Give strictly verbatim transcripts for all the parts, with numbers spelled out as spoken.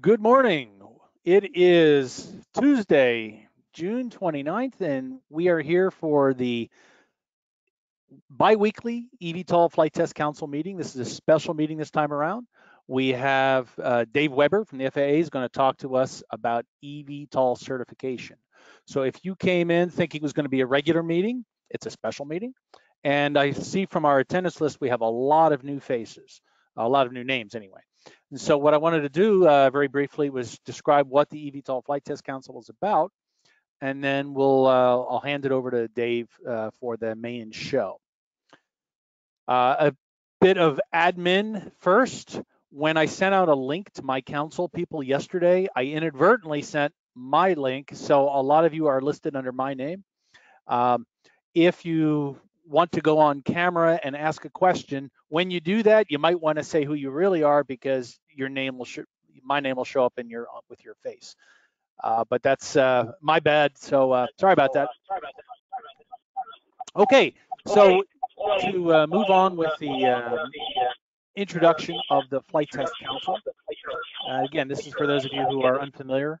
Good morning. It is Tuesday, June twenty-ninth, and we are here for the bi-weekly eVTOL Flight Test Council meeting. This is a special meeting this time around. We have uh, Dave Weber from the F A A is going to talk to us about eVTOL certification. So if you came in thinking it was going to be a regular meeting, it's a special meeting. And I see from our attendance list, we have a lot of new faces, a lot of new names anyway. And so what I wanted to do uh, very briefly was describe what the eVTOL Flight Test Council is about, and then we'll uh, I'll hand it over to Dave uh, for the main show. Uh, a bit of admin first. When I sent out a link to my council people yesterday, I inadvertently sent my link, so a lot of you are listed under my name. Um, if you want to go on camera and ask a question, when you do that, you might want to say who you really are, because your name will my name will show up in your with your face. Uh, but that's uh, my bad. So uh, sorry about that. Okay. So to uh, move on with the uh, introduction of the Flight Test Council. Uh, again, this is for those of you who are unfamiliar.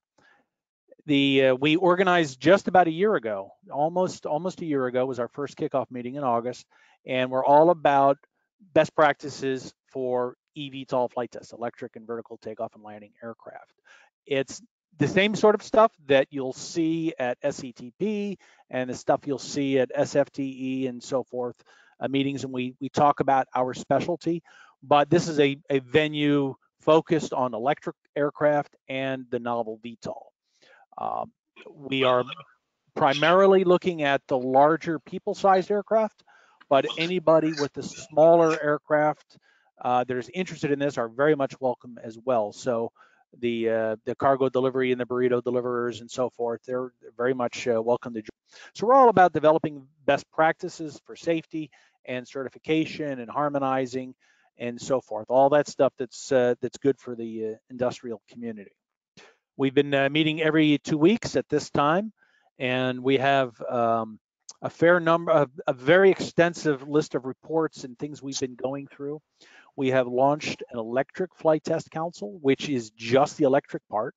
The, uh, we organized just about a year ago, almost almost a year ago was our first kickoff meeting in August, and we're all about best practices for eVTOL flight tests, electric and vertical takeoff and landing aircraft. It's the same sort of stuff that you'll see at S E T P and the stuff you'll see at S F T E and so forth uh, meetings, and we, we talk about our specialty, but this is a, a venue focused on electric aircraft and the novel V TOL. Uh, we are primarily looking at the larger people-sized aircraft, but anybody with the smaller aircraft uh, that is interested in this are very much welcome as well. So the uh, the cargo delivery and the burrito deliverers and so forth, they're very much uh, welcome to join. So we're all about developing best practices for safety and certification and harmonizing and so forth. All that stuff that's uh, that's good for the uh, industrial community. We've been uh, meeting every two weeks at this time, and we have um, a fair number, of, a very extensive list of reports and things we've been going through. We have launched an electric flight test council, which is just the electric part,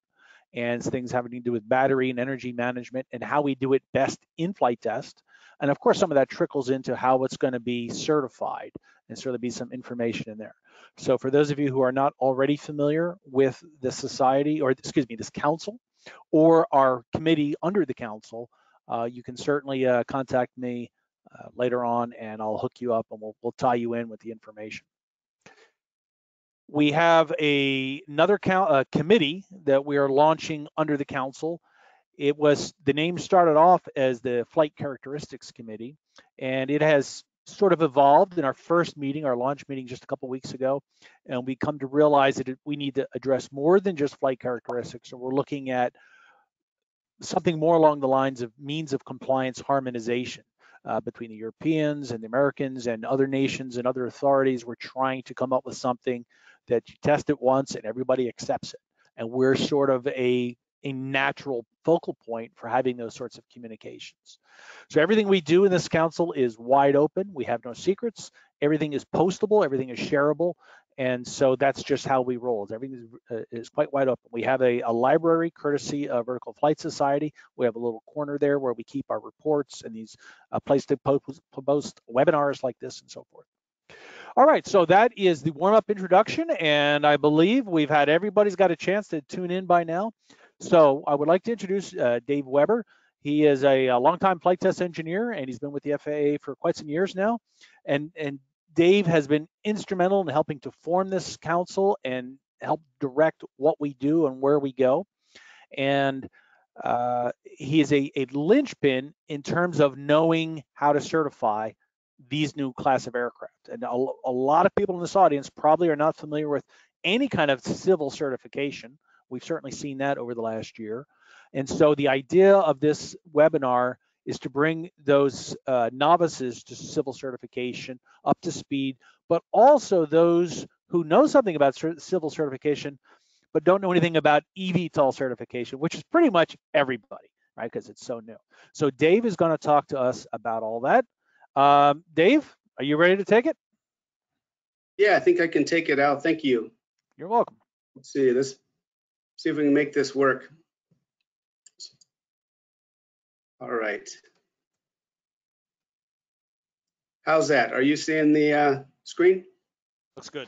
and things having to do with battery and energy management and how we do it best in flight test. And of course, some of that trickles into how it's going to be certified, and so there'll be some information in there. So for those of you who are not already familiar with the society, or excuse me, this council, or our committee under the council, uh, you can certainly uh, contact me uh, later on, and I'll hook you up, and we'll, we'll tie you in with the information. We have a, another co uh, committee that we are launching under the council. It was, the name started off as the Flight Characteristics Committee, and it has sort of evolved in our first meeting, our launch meeting just a couple weeks ago, and we come to realize that we need to address more than just flight characteristics, and we're looking at something more along the lines of means of compliance harmonization uh, between the Europeans and the Americans and other nations and other authorities. We're trying to come up with something that you test it once and everybody accepts it, and we're sort of a a natural focal point for having those sorts of communications. So everything we do in this council is wide open. We have no secrets. Everything is postable, everything is shareable. And so that's just how we roll. Everything is, uh, is quite wide open. We have a, a library courtesy of Vertical Flight Society. We have a little corner there where we keep our reports and these uh, place to post, post webinars like this and so forth. All right, so that is the warm-up introduction. And I believe we've had, everybody's got a chance to tune in by now. So I would like to introduce uh, Dave Weber. He is a, a longtime flight test engineer, and he's been with the F A A for quite some years now. And, and Dave has been instrumental in helping to form this council and help direct what we do and where we go. And uh, he is a, a linchpin in terms of knowing how to certify these new class of aircraft. And a, a lot of people in this audience probably are not familiar with any kind of civil certification. We've certainly seen that over the last year. And so the idea of this webinar is to bring those uh, novices to civil certification up to speed, but also those who know something about civil certification, but don't know anything about eVTOL certification, which is pretty much everybody, right? Because it's so new. So Dave is going to talk to us about all that. Um, Dave, are you ready to take it? Yeah, I think I can take it out. Thank you. You're welcome. Let's see this. see if we can make this work. All right. How's that? Are you seeing the uh, screen? Looks good.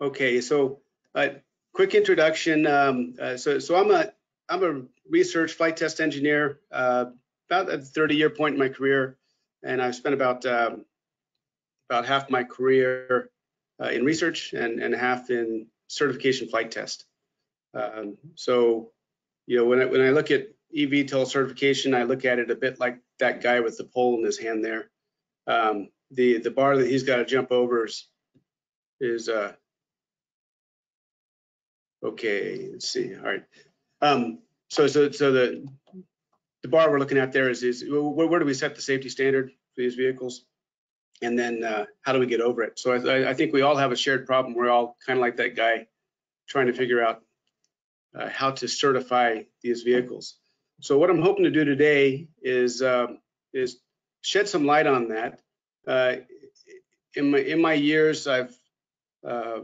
Okay, so a uh, quick introduction. Um, uh, so, so I'm a I'm a research flight test engineer, uh, about a thirty year point in my career, and I've spent about um, about half my career uh, in research and and half in certification flight test. Um, so, you know, when I when I look at eVTOL certification, I look at it a bit like that guy with the pole in his hand there. Um, the the bar that he's got to jump over is, is uh, okay. Let's see. All right. Um, so so so the the bar we're looking at there is is where, where do we set the safety standard for these vehicles, and then uh, how do we get over it? So I I think we all have a shared problem. We're all kind of like that guy trying to figure out uh, how to certify these vehicles. So what I'm hoping to do today is um, is shed some light on that. Uh, in my in my years, I've uh,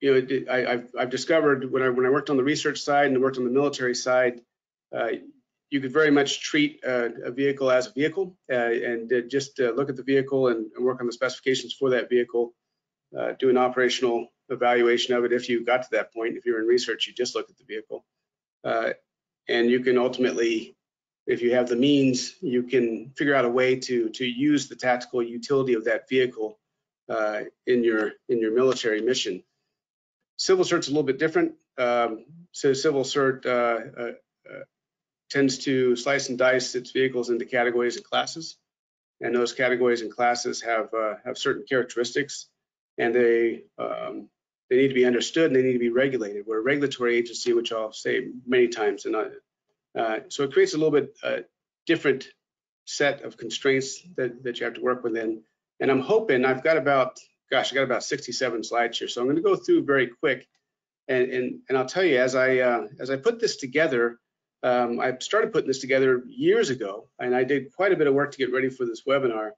you know I, I've I've discovered when I when I worked on the research side and worked on the military side, uh, you could very much treat a, a vehicle as a vehicle uh, and uh, just uh, look at the vehicle and, and work on the specifications for that vehicle, uh, do an operational evaluation of it. If you got to that point, if you're in research, you just look at the vehicle. Uh, And you can ultimately, if you have the means, you can figure out a way to to use the tactical utility of that vehicle uh, in your in your military mission. Civil cert's a little bit different. Um, so civil cert uh, uh, uh, tends to slice and dice its vehicles into categories and classes, and those categories and classes have uh, have certain characteristics, and they um, They need to be understood and they need to be regulated. We're a regulatory agency, which I'll say many times, and I, uh, so it creates a little bit uh, different set of constraints that, that you have to work within. And I'm hoping I've got about, gosh, I got about sixty-seven slides here, so I'm going to go through very quick. And and and I'll tell you, as I uh, as I put this together, um, I started putting this together years ago, and I did quite a bit of work to get ready for this webinar.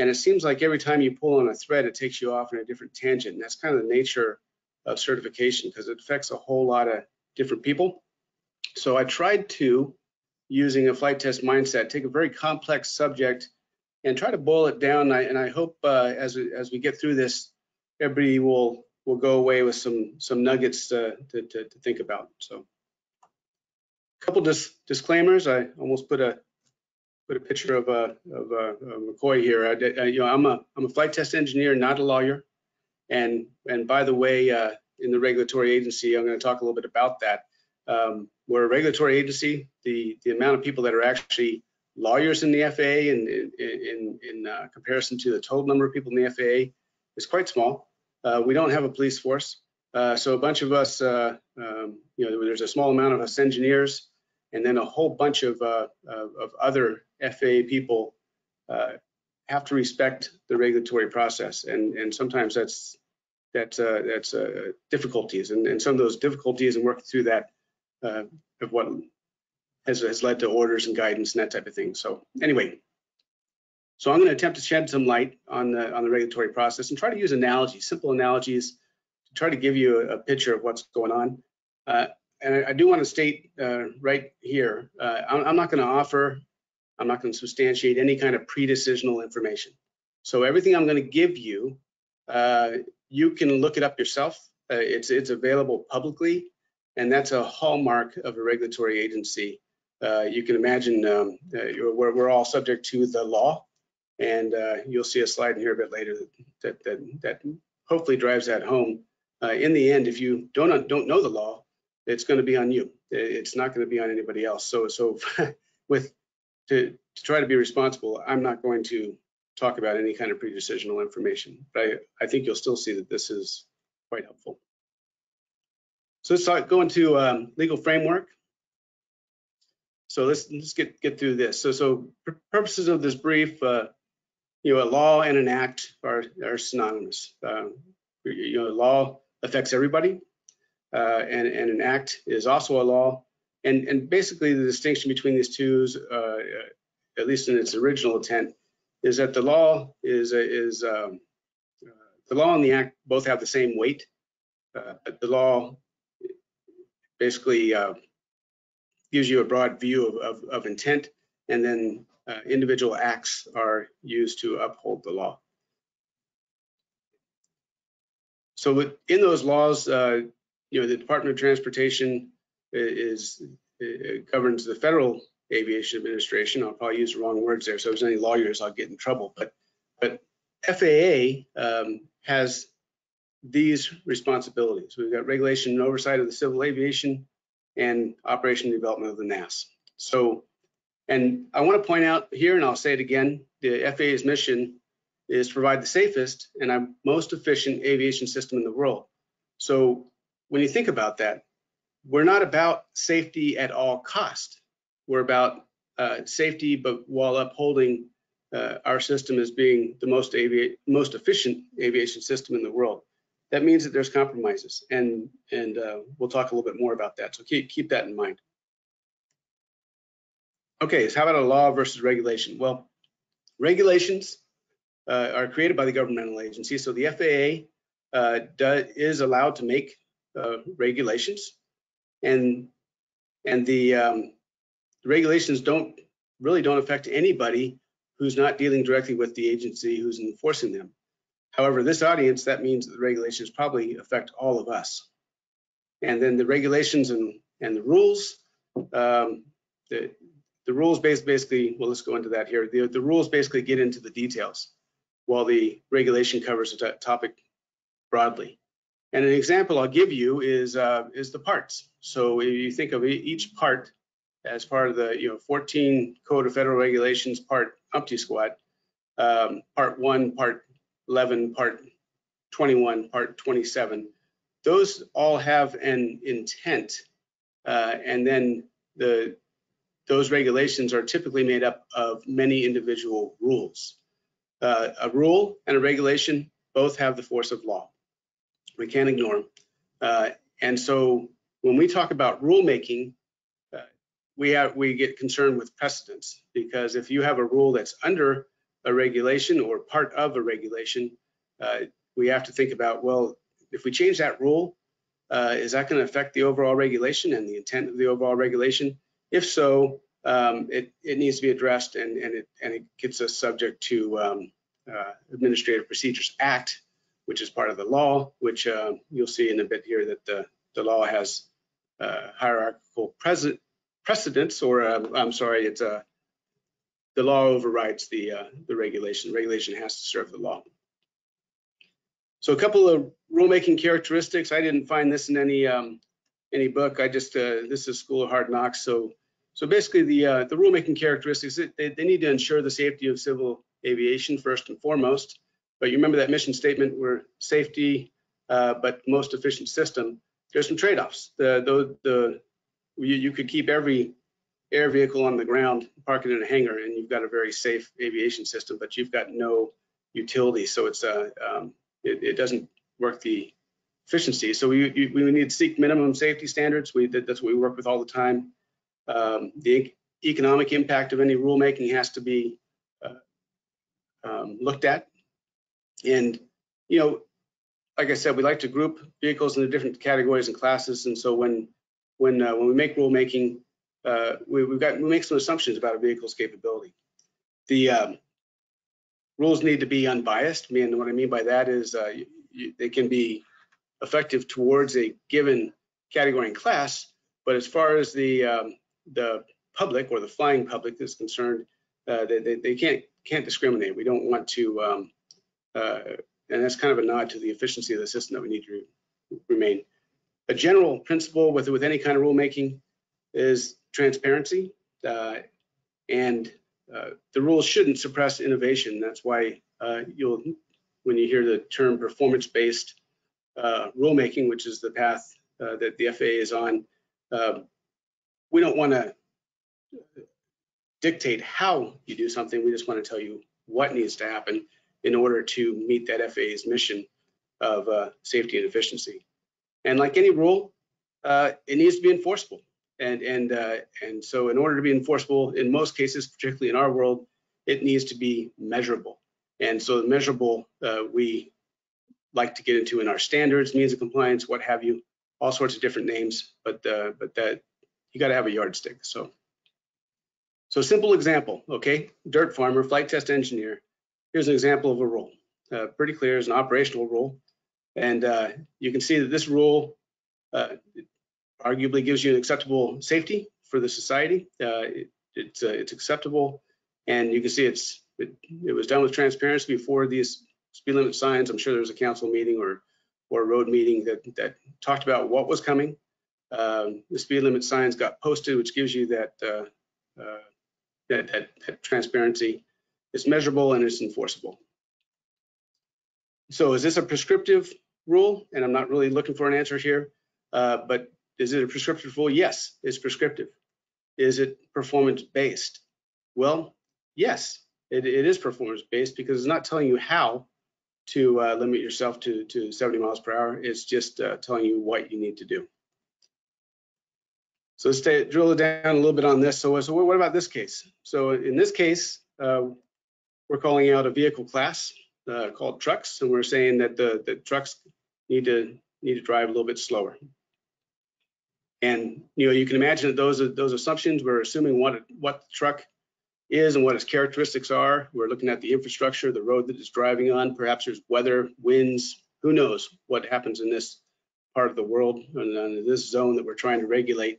And it seems like every time you pull on a thread, it takes you off in a different tangent. And that's kind of the nature of certification, because it affects a whole lot of different people. So I tried to, using a flight test mindset, take a very complex subject and try to boil it down. I, and I hope uh, as, we, as we get through this, everybody will, will go away with some, some nuggets uh, to, to, to think about. So a couple dis disclaimers. I almost put a Put a picture of a uh, of uh, McCoy here. I, I, you know, I'm a I'm a flight test engineer, not a lawyer. And and by the way, uh, in the regulatory agency, I'm going to talk a little bit about that. Um, we're a regulatory agency. The the amount of people that are actually lawyers in the F A A, and in in, in uh, comparison to the total number of people in the F A A, is quite small. Uh, we don't have a police force, uh, so a bunch of us, uh, um, you know, there's a small amount of us engineers, and then a whole bunch of uh, of, of other F A A people uh, have to respect the regulatory process, and and sometimes that's that's uh, that's uh, difficulties, and and some of those difficulties and working through that uh, of what has has led to orders and guidance and that type of thing. So anyway, so I'm going to attempt to shed some light on the on the regulatory process and try to use analogies, simple analogies, to try to give you a, a picture of what's going on. Uh, and I, I do want to state uh, right here, uh, I'm, I'm not going to offer I'm not going to substantiate any kind of pre-decisional information. So everything I'm going to give you, uh, you can look it up yourself. Uh, it's it's available publicly, and that's a hallmark of a regulatory agency. Uh, you can imagine um, uh, we're, we're all subject to the law, and uh, you'll see a slide in here a bit later that that that, that hopefully drives that home. Uh, in the end, if you don't don't know the law, it's going to be on you. It's not going to be on anybody else. So so with To, to try to be responsible, I'm not going to talk about any kind of pre-decisional information, but I, I think you'll still see that this is quite helpful. So let's talk, go into um, legal framework. So let's, let's get, get through this. So, so purposes of this brief, uh, you know, a law and an act are, are synonymous. Um, you know, law affects everybody, uh, and, and an act is also a law. And, and basically the distinction between these two, uh, at least in its original intent, is that the law is, is um, uh, the law and the act both have the same weight. uh, the law basically uh, gives you a broad view of, of, of intent, and then uh, individual acts are used to uphold the law. So in those laws, uh, you know, the Department of Transportation is, is governs the Federal Aviation Administration. I'll probably use the wrong words there, so if there's any lawyers, I'll get in trouble. But but F A A um, has these responsibilities. We've got regulation and oversight of the civil aviation and operation and development of the N A S. So, and I want to point out here, and I'll say it again, the F A A's mission is to provide the safest and most efficient aviation system in the world. So when you think about that, we're not about safety at all cost. We're about uh, safety, but while upholding uh, our system as being the most, most efficient aviation system in the world. That means that there's compromises, and, and uh, we'll talk a little bit more about that. So keep, keep that in mind. Okay, so how about a law versus regulation? Well, regulations Uh, are created by the governmental agency. So the F A A uh, does, is allowed to make uh, regulations, and and the, um, the regulations don't really don't affect anybody who's not dealing directly with the agency who's enforcing them. However, this audience, that means that the regulations probably affect all of us. And then the regulations and and the rules, um, the the rules basically, well, let's go into that here. The the rules basically get into the details, while the regulation covers the topic broadly. And an example I'll give you is uh, is the parts. So if you think of each part as part of the you know fourteen Code of Federal Regulations, Part Umpty Squad, um, Part one, Part eleven, Part twenty-one, Part twenty-seven. Those all have an intent, uh, and then the those regulations are typically made up of many individual rules. Uh, a rule and a regulation both have the force of law. We can't ignore them. Uh, and so when we talk about rulemaking, uh, we, have, we get concerned with precedents, because if you have a rule that's under a regulation or part of a regulation, uh, we have to think about, well, if we change that rule, uh, is that going to affect the overall regulation and the intent of the overall regulation? If so, Um, it, it needs to be addressed, and, and, it, and it gets us subject to um, uh, Administrative Procedures Act, which is part of the law, which uh, you'll see in a bit here that the, the law has uh, hierarchical precedence, or uh, I'm sorry, it's uh, the law overrides the, uh, the regulation. Regulation has to serve the law. So a couple of rulemaking characteristics. I didn't find this in any, um, any book. I just, uh, this is School of Hard Knocks. So So basically, the uh, the rulemaking characteristics, they, they need to ensure the safety of civil aviation first and foremost. But you remember that mission statement, where safety, uh, but most efficient system. There's some trade-offs. The the, the you, you could keep every air vehicle on the ground, park it in a hangar, and you've got a very safe aviation system, but you've got no utility, so it's uh, um, it, it doesn't work the efficiency. So we you, we need to seek minimum safety standards. We that's what we work with all the time. Um, the economic impact of any rulemaking has to be uh, um, looked at, and you know, like I said, we like to group vehicles into different categories and classes. And so when when uh, when we make rulemaking, uh, we, we've got we make some assumptions about a vehicle's capability. The um, rules need to be unbiased. I mean, what I mean by that is uh, you, you, they can be effective towards a given category and class, but as far as the um, the public or the flying public is concerned, uh, they, they, they can't can't discriminate. We don't want to, um, uh, and that's kind of a nod to the efficiency of the system that we need to re remain. A general principle with with any kind of rulemaking is transparency, uh, and uh, the rules shouldn't suppress innovation. That's why uh, you'll when you hear the term performance-based uh, rulemaking, which is the path uh, that the F A A is on. Uh, We don't want to dictate how you do something. We just want to tell you what needs to happen in order to meet that F A A's mission of uh, safety and efficiency. And like any rule, uh, it needs to be enforceable. And and uh, and so, in order to be enforceable, in most cases, particularly in our world, it needs to be measurable. And so, measurable, uh, we like to get into in our standards, means of compliance, what have you, all sorts of different names, but uh, but that you got to have a yardstick. So, so simple example, okay? Dirt farmer, flight test engineer. Here's an example of a rule. Uh, pretty clear, it's an operational rule, and uh, you can see that this rule uh, arguably gives you an acceptable safety for the society. Uh, it, it's uh, it's acceptable, and you can see it's it, it was done with transparency before these speed limit signs. I'm sure there was a council meeting or or a road meeting that that talked about what was coming. Um, the speed limit signs got posted, which gives you that uh, uh, that, that, that transparency. It's measurable and it's enforceable. So is this a prescriptive rule? And I'm not really looking for an answer here, uh, but is it a prescriptive rule? Yes, it's prescriptive. Is it performance-based? Well, yes, it, it is performance-based because it's not telling you how to uh, limit yourself to, to seventy miles per hour. It's just uh, telling you what you need to do. So let's stay, drill it down a little bit on this. So, so what about this case? So in this case, uh, we're calling out a vehicle class Uh, called trucks, and we're saying that the, the trucks need to need to drive a little bit slower. And you know, you can imagine that those those assumptions, we're assuming what it, what the truck is and what its characteristics are. We're looking at the infrastructure, the road that it's driving on. Perhaps there's weather, winds. Who knows what happens in this part of the world and in this zone that we're trying to regulate?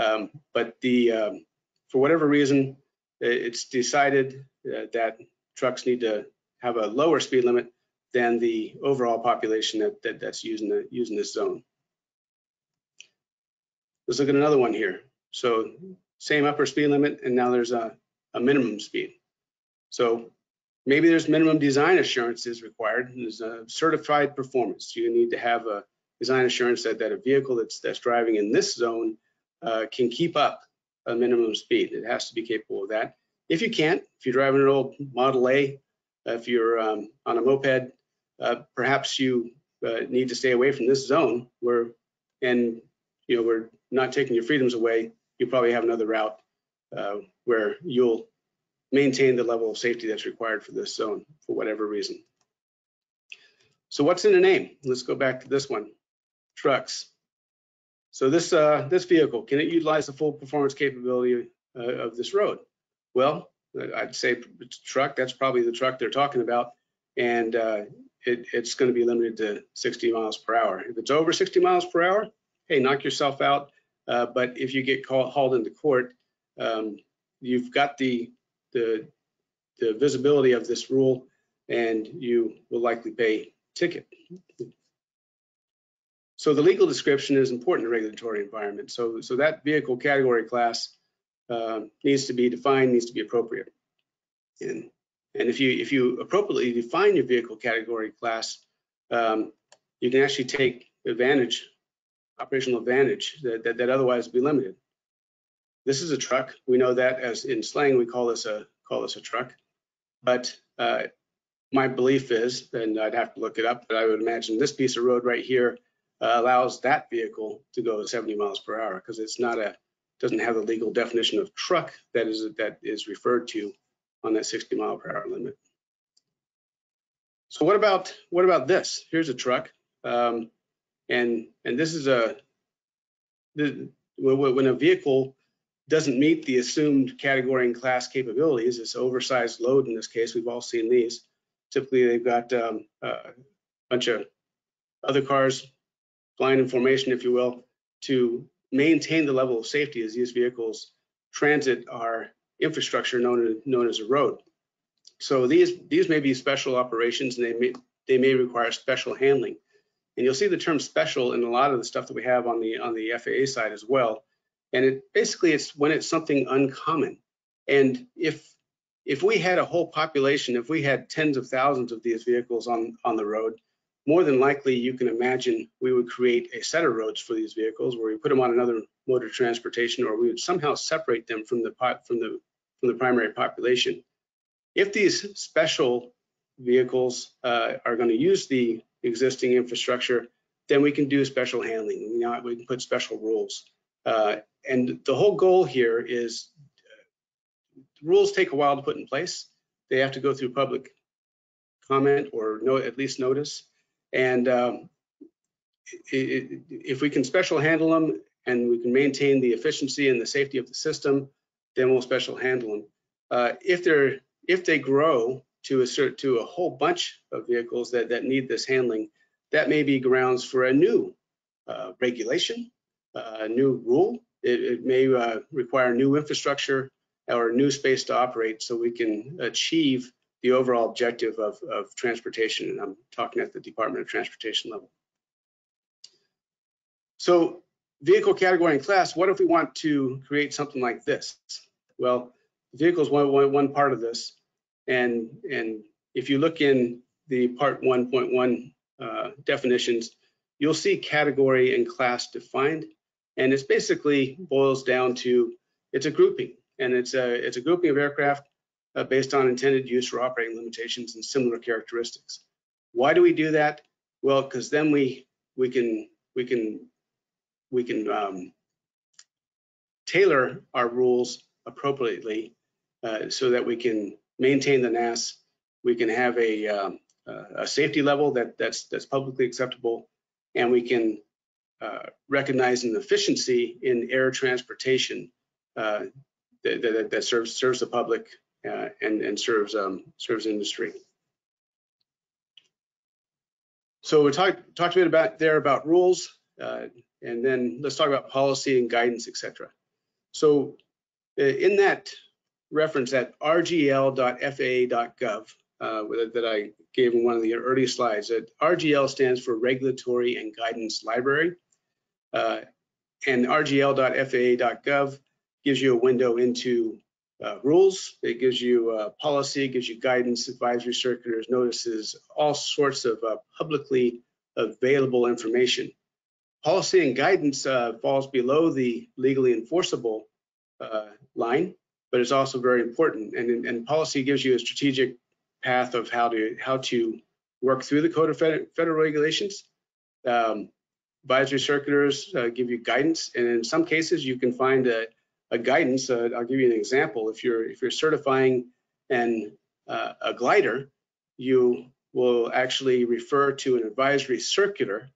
Um, but the um, for whatever reason, it's decided uh, that trucks need to have a lower speed limit than the overall population that, that that's using the using this zone. Let's look at another one here. So same upper speed limit, and now there's a, a minimum speed. So maybe there's minimum design assurances required, and there's a certified performance. You need to have a design assurance that, that a vehicle that's that's driving in this zone uh, can keep up a minimum speed. It has to be capable of that. If you can't, if you're driving an old Model A, if you're um, on a moped, uh, perhaps you uh, need to stay away from this zone where, and you know, we're not taking your freedoms away. You probably have another route uh, where you'll maintain the level of safety that's required for this zone for whatever reason. So what's in a name? Let's go back to this one, trucks. So this, uh, this vehicle, can it utilize the full performance capability uh, of this road? Well, I'd say truck, that's probably the truck they're talking about, and uh, it, it's going to be limited to sixty miles per hour. If it's over sixty miles per hour, hey, knock yourself out. Uh, but if you get called, hauled into court, um, you've got the, the, the visibility of this rule, and you will likely pay a ticket. So the legal description is important in the regulatory environment. So, so that vehicle category class Uh, needs to be defined, needs to be appropriate, and and if you if you appropriately define your vehicle category class, um, you can actually take advantage, operational advantage that, that that otherwise would be limited. This is a truck. We know that, as in slang, we call this a call this a truck. But uh, my belief is, and I'd have to look it up, but I would imagine this piece of road right here uh, allows that vehicle to go seventy miles per hour because it's not a doesn't have the legal definition of truck that is that is referred to on that sixty mile per hour limit. So what about what about this? Here's a truck, um, and and this is a this, when a vehicle doesn't meet the assumed category and class capabilities, it's oversized load in this case. We've all seen these. Typically, they've got um, a bunch of other cars flying in formation, if you will, to maintain the level of safety as these vehicles transit our infrastructure known, known as a road. So these these may be special operations, and they may they may require special handling. And you'll see the term special in a lot of the stuff that we have on the on the F A A side as well. And it basically it's when it's something uncommon. And if if we had a whole population, if we had tens of thousands of these vehicles on on the road, more than likely, you can imagine we would create a set of roads for these vehicles where we put them on another mode of transportation, or we would somehow separate them from the from the from the primary population. If these special vehicles uh, are going to use the existing infrastructure, then we can do special handling. You know, we can put special rules. Uh, and the whole goal here is uh, rules take a while to put in place. They have to go through public comment or no, at least notice. And um, it, if we can special handle them and we can maintain the efficiency and the safety of the system, then we'll special handle them. Uh, if they're if they grow to assert to a whole bunch of vehicles that that need this handling, that may be grounds for a new uh, regulation, a uh, new rule. It, it may uh, require new infrastructure or new space to operate, so we can achieve the overall objective of, of transportation. And I'm talking at the Department of Transportation level. So vehicle category and class, what if we want to create something like this? Well, vehicles one, one, one part of this. And, and if you look in the part one point one uh, definitions, you'll see category and class defined. And it's basically boils down to, it's a grouping. And it's a, it's a grouping of aircraft uh, based on intended use for operating limitations and similar characteristics. Why do we do that? Well, because then we, we can, we can, we can um, tailor our rules appropriately uh, so that we can maintain the N A S, we can have a, um, a safety level that, that's, that's publicly acceptable, and we can uh, recognize an efficiency in air transportation uh, that, that, that serves, serves the public uh, and, and serves, um, serves industry. So we talked, talked a bit about there about rules, uh, and then let's talk about policy and guidance, et cetera. So in that reference at R G L dot F A A dot gov uh, that I gave in one of the early slides, that R G L stands for Regulatory and Guidance Library. Uh, and R G L dot F A A dot gov gives you a window into uh, rules. It gives you uh, policy, it gives you guidance, advisory circulars, notices, all sorts of uh, publicly available information. Policy and guidance uh, falls below the legally enforceable uh, line, but it's also very important. And, and policy gives you a strategic path of how to how to work through the Code of Federal Regulations. Um, advisory circulars uh, give you guidance, and in some cases you can find a, a guidance. Uh, I'll give you an example. If you're if you're certifying an uh, a glider, you will actually refer to an advisory circular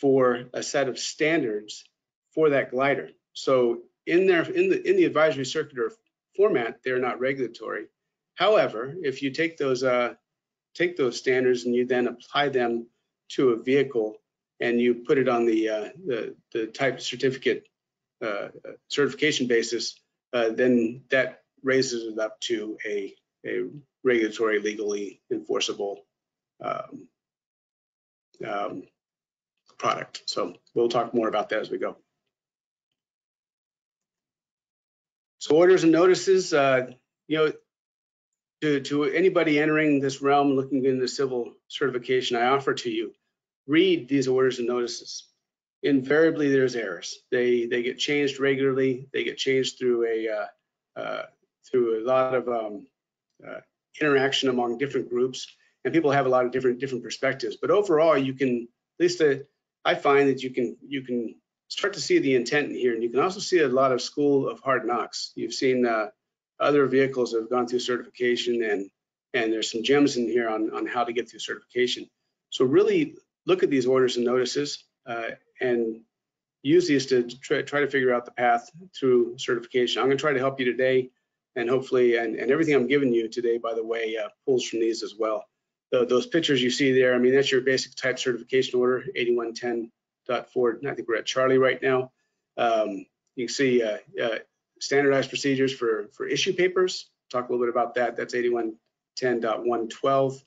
for a set of standards for that glider. So in there in the in the advisory circular format, they're not regulatory. However, if you take those uh, take those standards and you then apply them to a vehicle and you put it on the uh, the, the type certificate uh, certification basis, uh, then that raises it up to a, a regulatory, legally enforceable um, um, product. So we'll talk more about that as we go. So orders and notices, uh, you know, to, to anybody entering this realm looking into civil certification, I offer to you, read these orders and notices. Invariably, there's errors. They they get changed regularly. They get changed through a uh, uh, through a lot of um, uh, interaction among different groups, and people have a lot of different different perspectives. But overall, you can at least uh, I find that you can you can. start to see the intent in here, and you can also see a lot of school of hard knocks. You've seen uh, other vehicles that have gone through certification, and and there's some gems in here on on how to get through certification. So really look at these orders and notices uh, and use these to try, try to figure out the path through certification. I'm going to try to help you today, and hopefully, and, and everything I'm giving you today, by the way, uh, pulls from these as well. The, those pictures you see there, I mean, that's your basic type certification order, eighty-one ten. Forward. I think we're at Charlie right now. Um, you can see uh, uh, standardized procedures for, for issue papers. Talk a little bit about that. That's eighty-one ten point one twelve.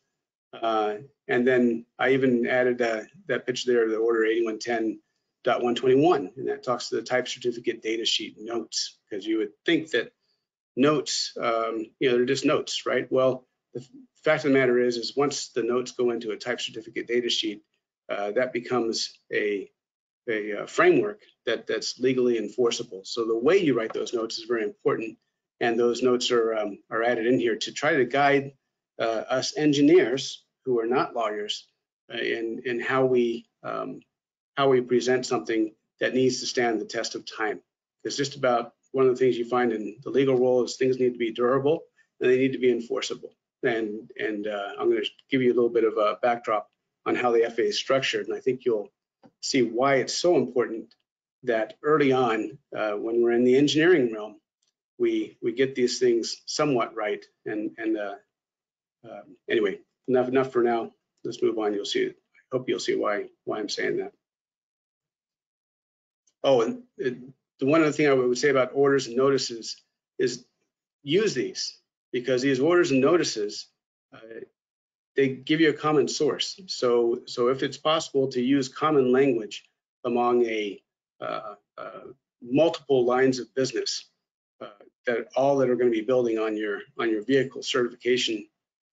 Uh, and then I even added uh, that picture there, the order eighty-one ten point one twenty-one. And that talks to the type certificate data sheet notes, because you would think that notes, um, you know, they're just notes, right? Well, the fact of the matter is, is once the notes go into a type certificate data sheet, Uh, that becomes a, a uh, framework that, that's legally enforceable. So the way you write those notes is very important, and those notes are, um, are added in here to try to guide uh, us engineers who are not lawyers uh, in, in how we, um, how we present something that needs to stand the test of time. It's just about one of the things you find in the legal role is things need to be durable and they need to be enforceable. And, and uh, I'm going to give you a little bit of a backdrop on how the F A A is structured. And I think you'll see why it's so important that early on, uh, when we're in the engineering realm, we we get these things somewhat right. And and uh, uh, anyway, enough enough for now. Let's move on. You'll see. I hope you'll see why why I'm saying that. Oh, and it, the one other thing I would say about orders and notices is use these, because these orders and notices, uh, they give you a common source. So so if it's possible to use common language among a uh, uh, multiple lines of business, uh, that all that are going to be building on your on your vehicle certification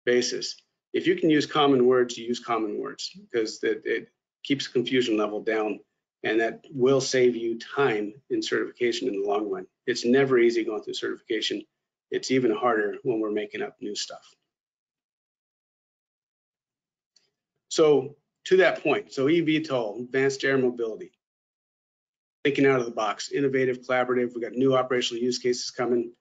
basis. If you can use common words, you use common words, because it, it keeps confusion level down, and that will save you time in certification in the long run. It's never easy going through certification. It's even harder when we're making up new stuff. So to that point, so eVTOL, Advanced Air Mobility, thinking out of the box, innovative, collaborative. We've got new operational use cases coming.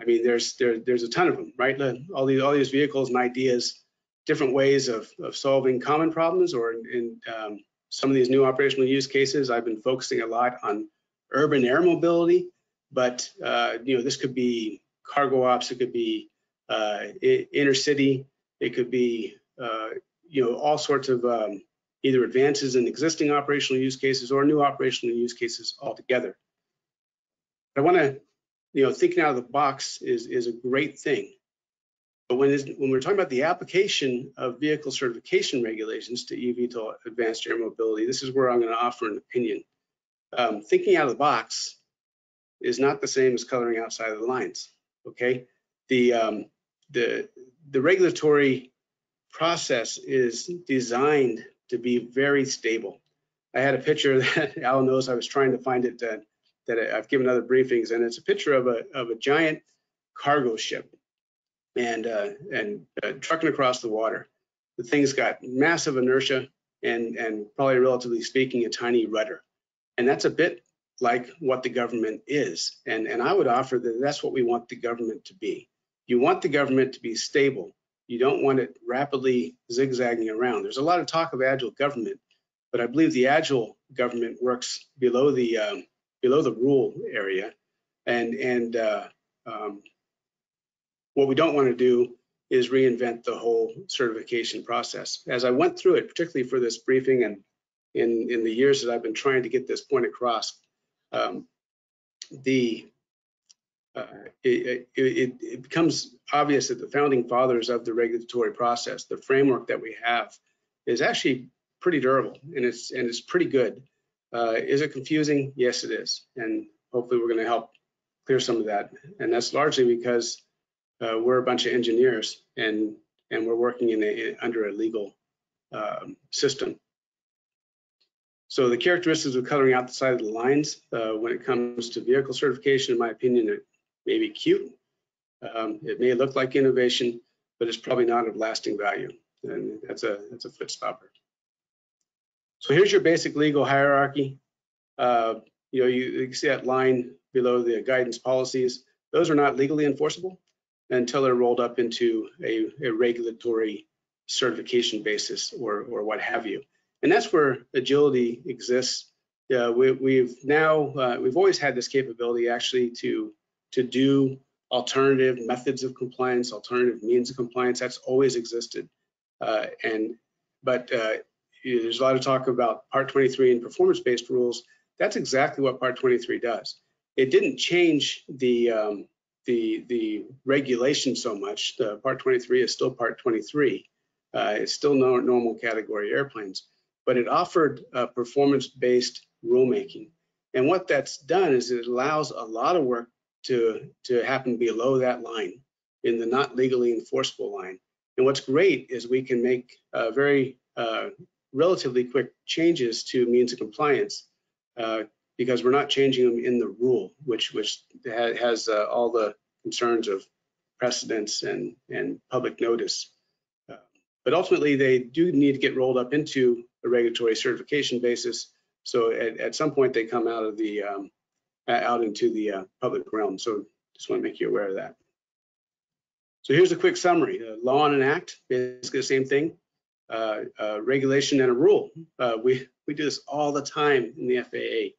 I mean, there's there, there's a ton of them, right? All these all these vehicles and ideas, different ways of, of solving common problems, or in, in um, some of these new operational use cases. I've been focusing a lot on urban air mobility, but uh, you know, this could be cargo ops, it could be uh, inner city, it could be uh, you know, all sorts of um, either advances in existing operational use cases or new operational use cases altogether. But I want to, you know, thinking out of the box is is a great thing. But when when we're talking about the application of vehicle certification regulations to eVTOL, advanced air mobility, this is where I'm going to offer an opinion. Um, thinking out of the box is not the same as coloring outside of the lines. Okay, the um, the the regulatory process is designed to be very stable. I had a picture that Al knows I was trying to find it. Uh, that I've given other briefings, and it's a picture of a of a giant cargo ship and uh, and uh, trucking across the water. The thing's got massive inertia and and probably, relatively speaking, a tiny rudder, and that's a bit like what the government is. And and I would offer that that's what we want the government to be. You want the government to be stable. You don't want it rapidly zigzagging around. There's a lot of talk of agile government, but I believe the agile government works below the um, below the rule area, and and uh, um, what we don't want to do is reinvent the whole certification process. As I went through it, particularly for this briefing, and in in the years that I've been trying to get this point across, um, the uh, it, it, it becomes obvious that the founding fathers of the regulatory process, the framework that we have, is actually pretty durable, and it's and it's pretty good. Uh, is it confusing? Yes, it is. And hopefully we're going to help clear some of that. And that's largely because uh, we're a bunch of engineers, and and we're working in a, under a legal um, system. So the characteristics of coloring out the side of the lines uh, when it comes to vehicle certification, in my opinion, it may be cute. Um, it may look like innovation, but it's probably not of lasting value. And that's a, that's a foot stopper. So here's your basic legal hierarchy. Uh, you know, you, you can see that line below the guidance policies. Those are not legally enforceable until they're rolled up into a, a regulatory certification basis, or, or what have you. And that's where agility exists. Uh, we, we've now, uh, we've always had this capability actually to, to do alternative methods of compliance, alternative means of compliance. That's always existed. Uh, and, but, uh, There's a lot of talk about Part twenty-three and performance-based rules. That's exactly what Part twenty-three does. It didn't change the um, the the regulation so much. The Part twenty-three is still Part twenty-three. Uh, it's still no normal category airplanes, but it offered uh, performance-based rulemaking. And what that's done is it allows a lot of work to to happen below that line, in the not legally enforceable line. And what's great is we can make uh, very uh, relatively quick changes to means of compliance, uh, because we're not changing them in the rule, which which ha has uh, all the concerns of precedence and and public notice. Uh, but ultimately, they do need to get rolled up into a regulatory certification basis. So at, at some point, they come out of the um, out into the uh, public realm. So just want to make you aware of that. So here's a quick summary: uh, law and an act, basically the same thing. uh, uh, regulation and a rule. Uh, we, we do this all the time in the F A A.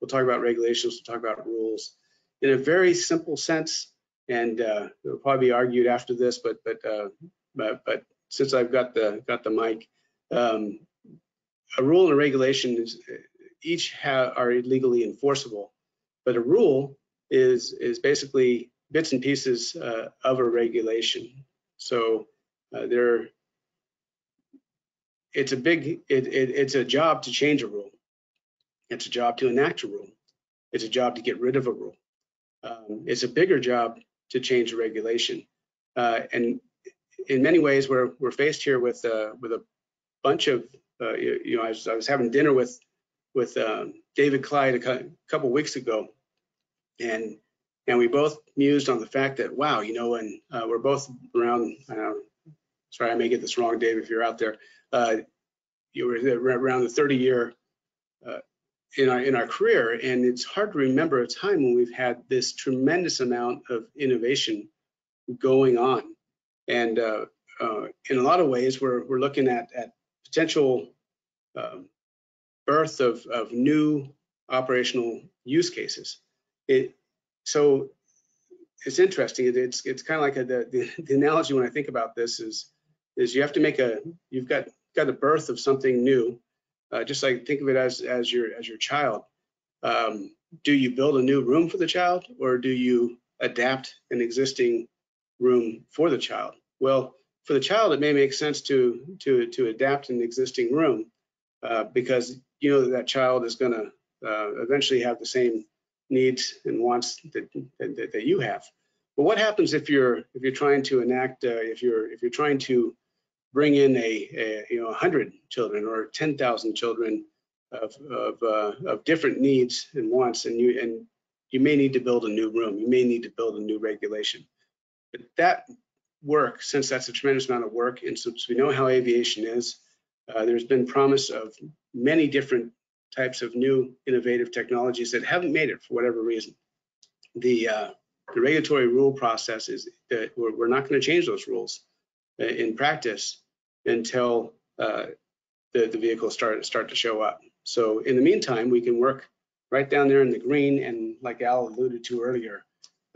We'll talk about regulations, we'll talk about rules in a very simple sense, and uh, it'll probably be argued after this, but but uh, but, but since I've got the got the mic, um, a rule and a regulation is, each have, are legally enforceable, but a rule is is basically bits and pieces uh, of a regulation. So uh, there, it's a big it, it it's a job to change a rule. It's a job to enact a rule. It's a job to get rid of a rule. Um, it's a bigger job to change a regulation. Uh, and in many ways, we're we're faced here with uh, with a bunch of uh, you, you know. I was, I was having dinner with with um, David Clyde a couple weeks ago, and and we both mused on the fact that wow, you know, and uh, we're both around. I don't know, sorry, I may get this wrong, Dave, if you're out there. Uh, you were around the thirty year. Uh, in our in our career, and it's hard to remember a time when we've had this tremendous amount of innovation going on. And uh, uh, in a lot of ways, we're we're looking at at potential um, birth of of new operational use cases. It so it's interesting. It, it's it's kind of like a, the the analogy when I think about this is is you have to make a you've got got the birth of something new. Uh, just like think of it as as your as your child. Um, do you build a new room for the child, or do you adapt an existing room for the child? Well, for the child, it may make sense to to to adapt an existing room uh, because you know that, that child is going to uh, eventually have the same needs and wants that, that that you have. But what happens if you're if you're trying to enact uh, if you're if you're trying to bring in a, a you know one hundred children or ten thousand children of of, uh, of different needs and wants, and you and you may need to build a new room, you may need to build a new regulation. But that work, since that's a tremendous amount of work, and since we know how aviation is, uh, there's been promise of many different types of new innovative technologies that haven't made it for whatever reason. The uh, the regulatory rule process is that we're, we're not going to change those rules in practice until uh, the, the vehicles start, start to show up. So in the meantime, we can work right down there in the green, and like Al alluded to earlier,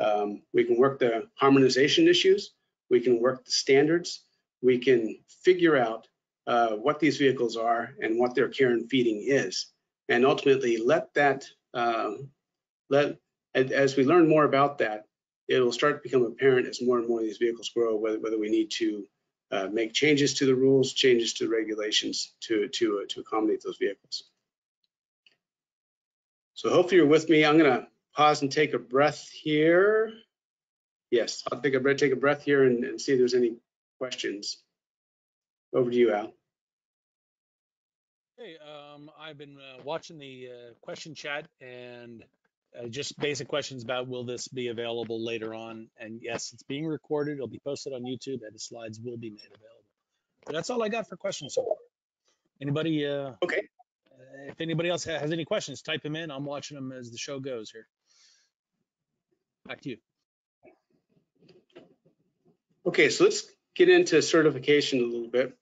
um, we can work the harmonization issues, we can work the standards, we can figure out uh, what these vehicles are and what their care and feeding is. And ultimately let that, um, let as we learn more about that, it will start to become apparent as more and more of these vehicles grow, whether, whether we need to Uh, make changes to the rules, changes to regulations to to uh, to accommodate those vehicles. So hopefully you're with me. I'm going to pause and take a breath here. Yes, I'll take a breath, take a breath here, and, and see if there's any questions. Over to you, Al. Hey, um, I've been uh, watching the uh, question chat, and uh, just basic questions about will this be available later on, and yes, it's being recorded, it'll be posted on YouTube, and the slides will be made available. But that's all I got for questions so far. Anybody uh okay uh, if anybody else has any questions, type them in. I'm watching them as the show goes here. Back to you. Okay, so let's get into certification a little bit.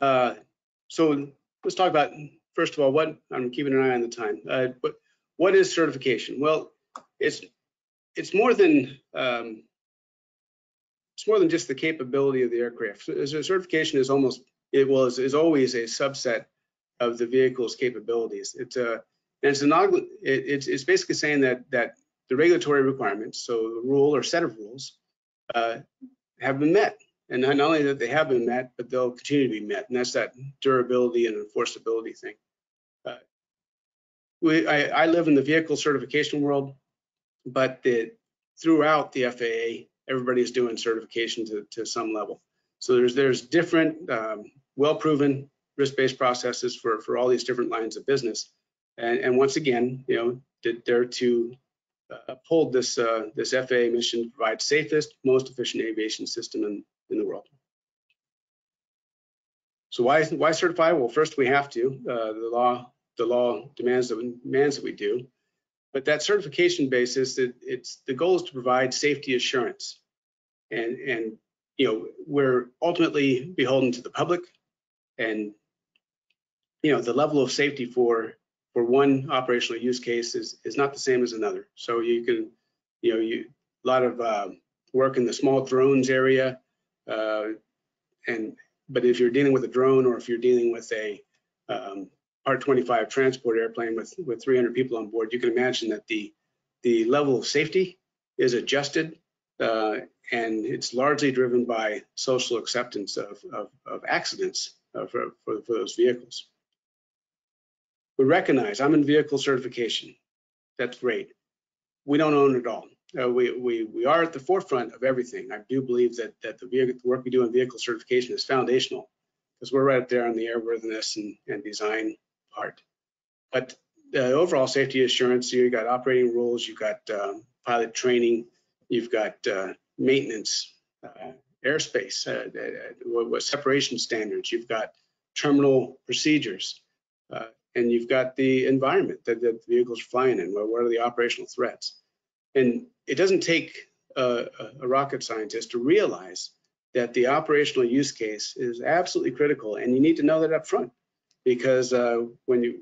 Uh so let's talk about, first of all, what I'm keeping an eye on the time uh, but what is certification? Well, it's it's more than um, it's more than just the capability of the aircraft. So certification is almost it was is always a subset of the vehicle's capabilities. It's a and it's an it, it's it's basically saying that that the regulatory requirements, so a rule or set of rules, uh, have been met, and not only that they have been met, but they'll continue to be met, and that's that durability and enforceability thing. Uh, We, I, I live in the vehicle certification world, but the, throughout the F A A, everybody's doing certification to, to some level. So there's there's different, um, well-proven risk-based processes for, for all these different lines of business. And, and once again, you know, they're to uphold this, uh, this F A A mission to provide safest, most efficient aviation system in, in the world. So why, why certify? Well, first we have to, uh, the law The law demands that, we, demands that we do, but that certification basis, it, it's the goal is to provide safety assurance, and and you know, we're ultimately beholden to the public, and you know, the level of safety for for one operational use case is is not the same as another. So you can, you know, you a lot of uh, work in the small drones area, uh, and but if you're dealing with a drone, or if you're dealing with a um, Part twenty-five transport airplane with with three hundred people on board, you can imagine that the the level of safety is adjusted, uh, and it's largely driven by social acceptance of of, of accidents uh, for, for for those vehicles. We recognize I'm in vehicle certification. That's great. We don't own it all. Uh, we, we, we are at the forefront of everything. I do believe that, that the, vehicle, the work we do in vehicle certification is foundational, because we're right up there on the airworthiness and, and design part. But the overall safety assurance, you've got operating rules, you've got um, pilot training, you've got uh, maintenance, uh, airspace, uh, uh, separation standards, you've got terminal procedures. Uh, And you've got the environment that, that the vehicle's flying in. Well, what are the operational threats? And it doesn't take a, a rocket scientist to realize that the operational use case is absolutely critical, and you need to know that up front, because uh, when you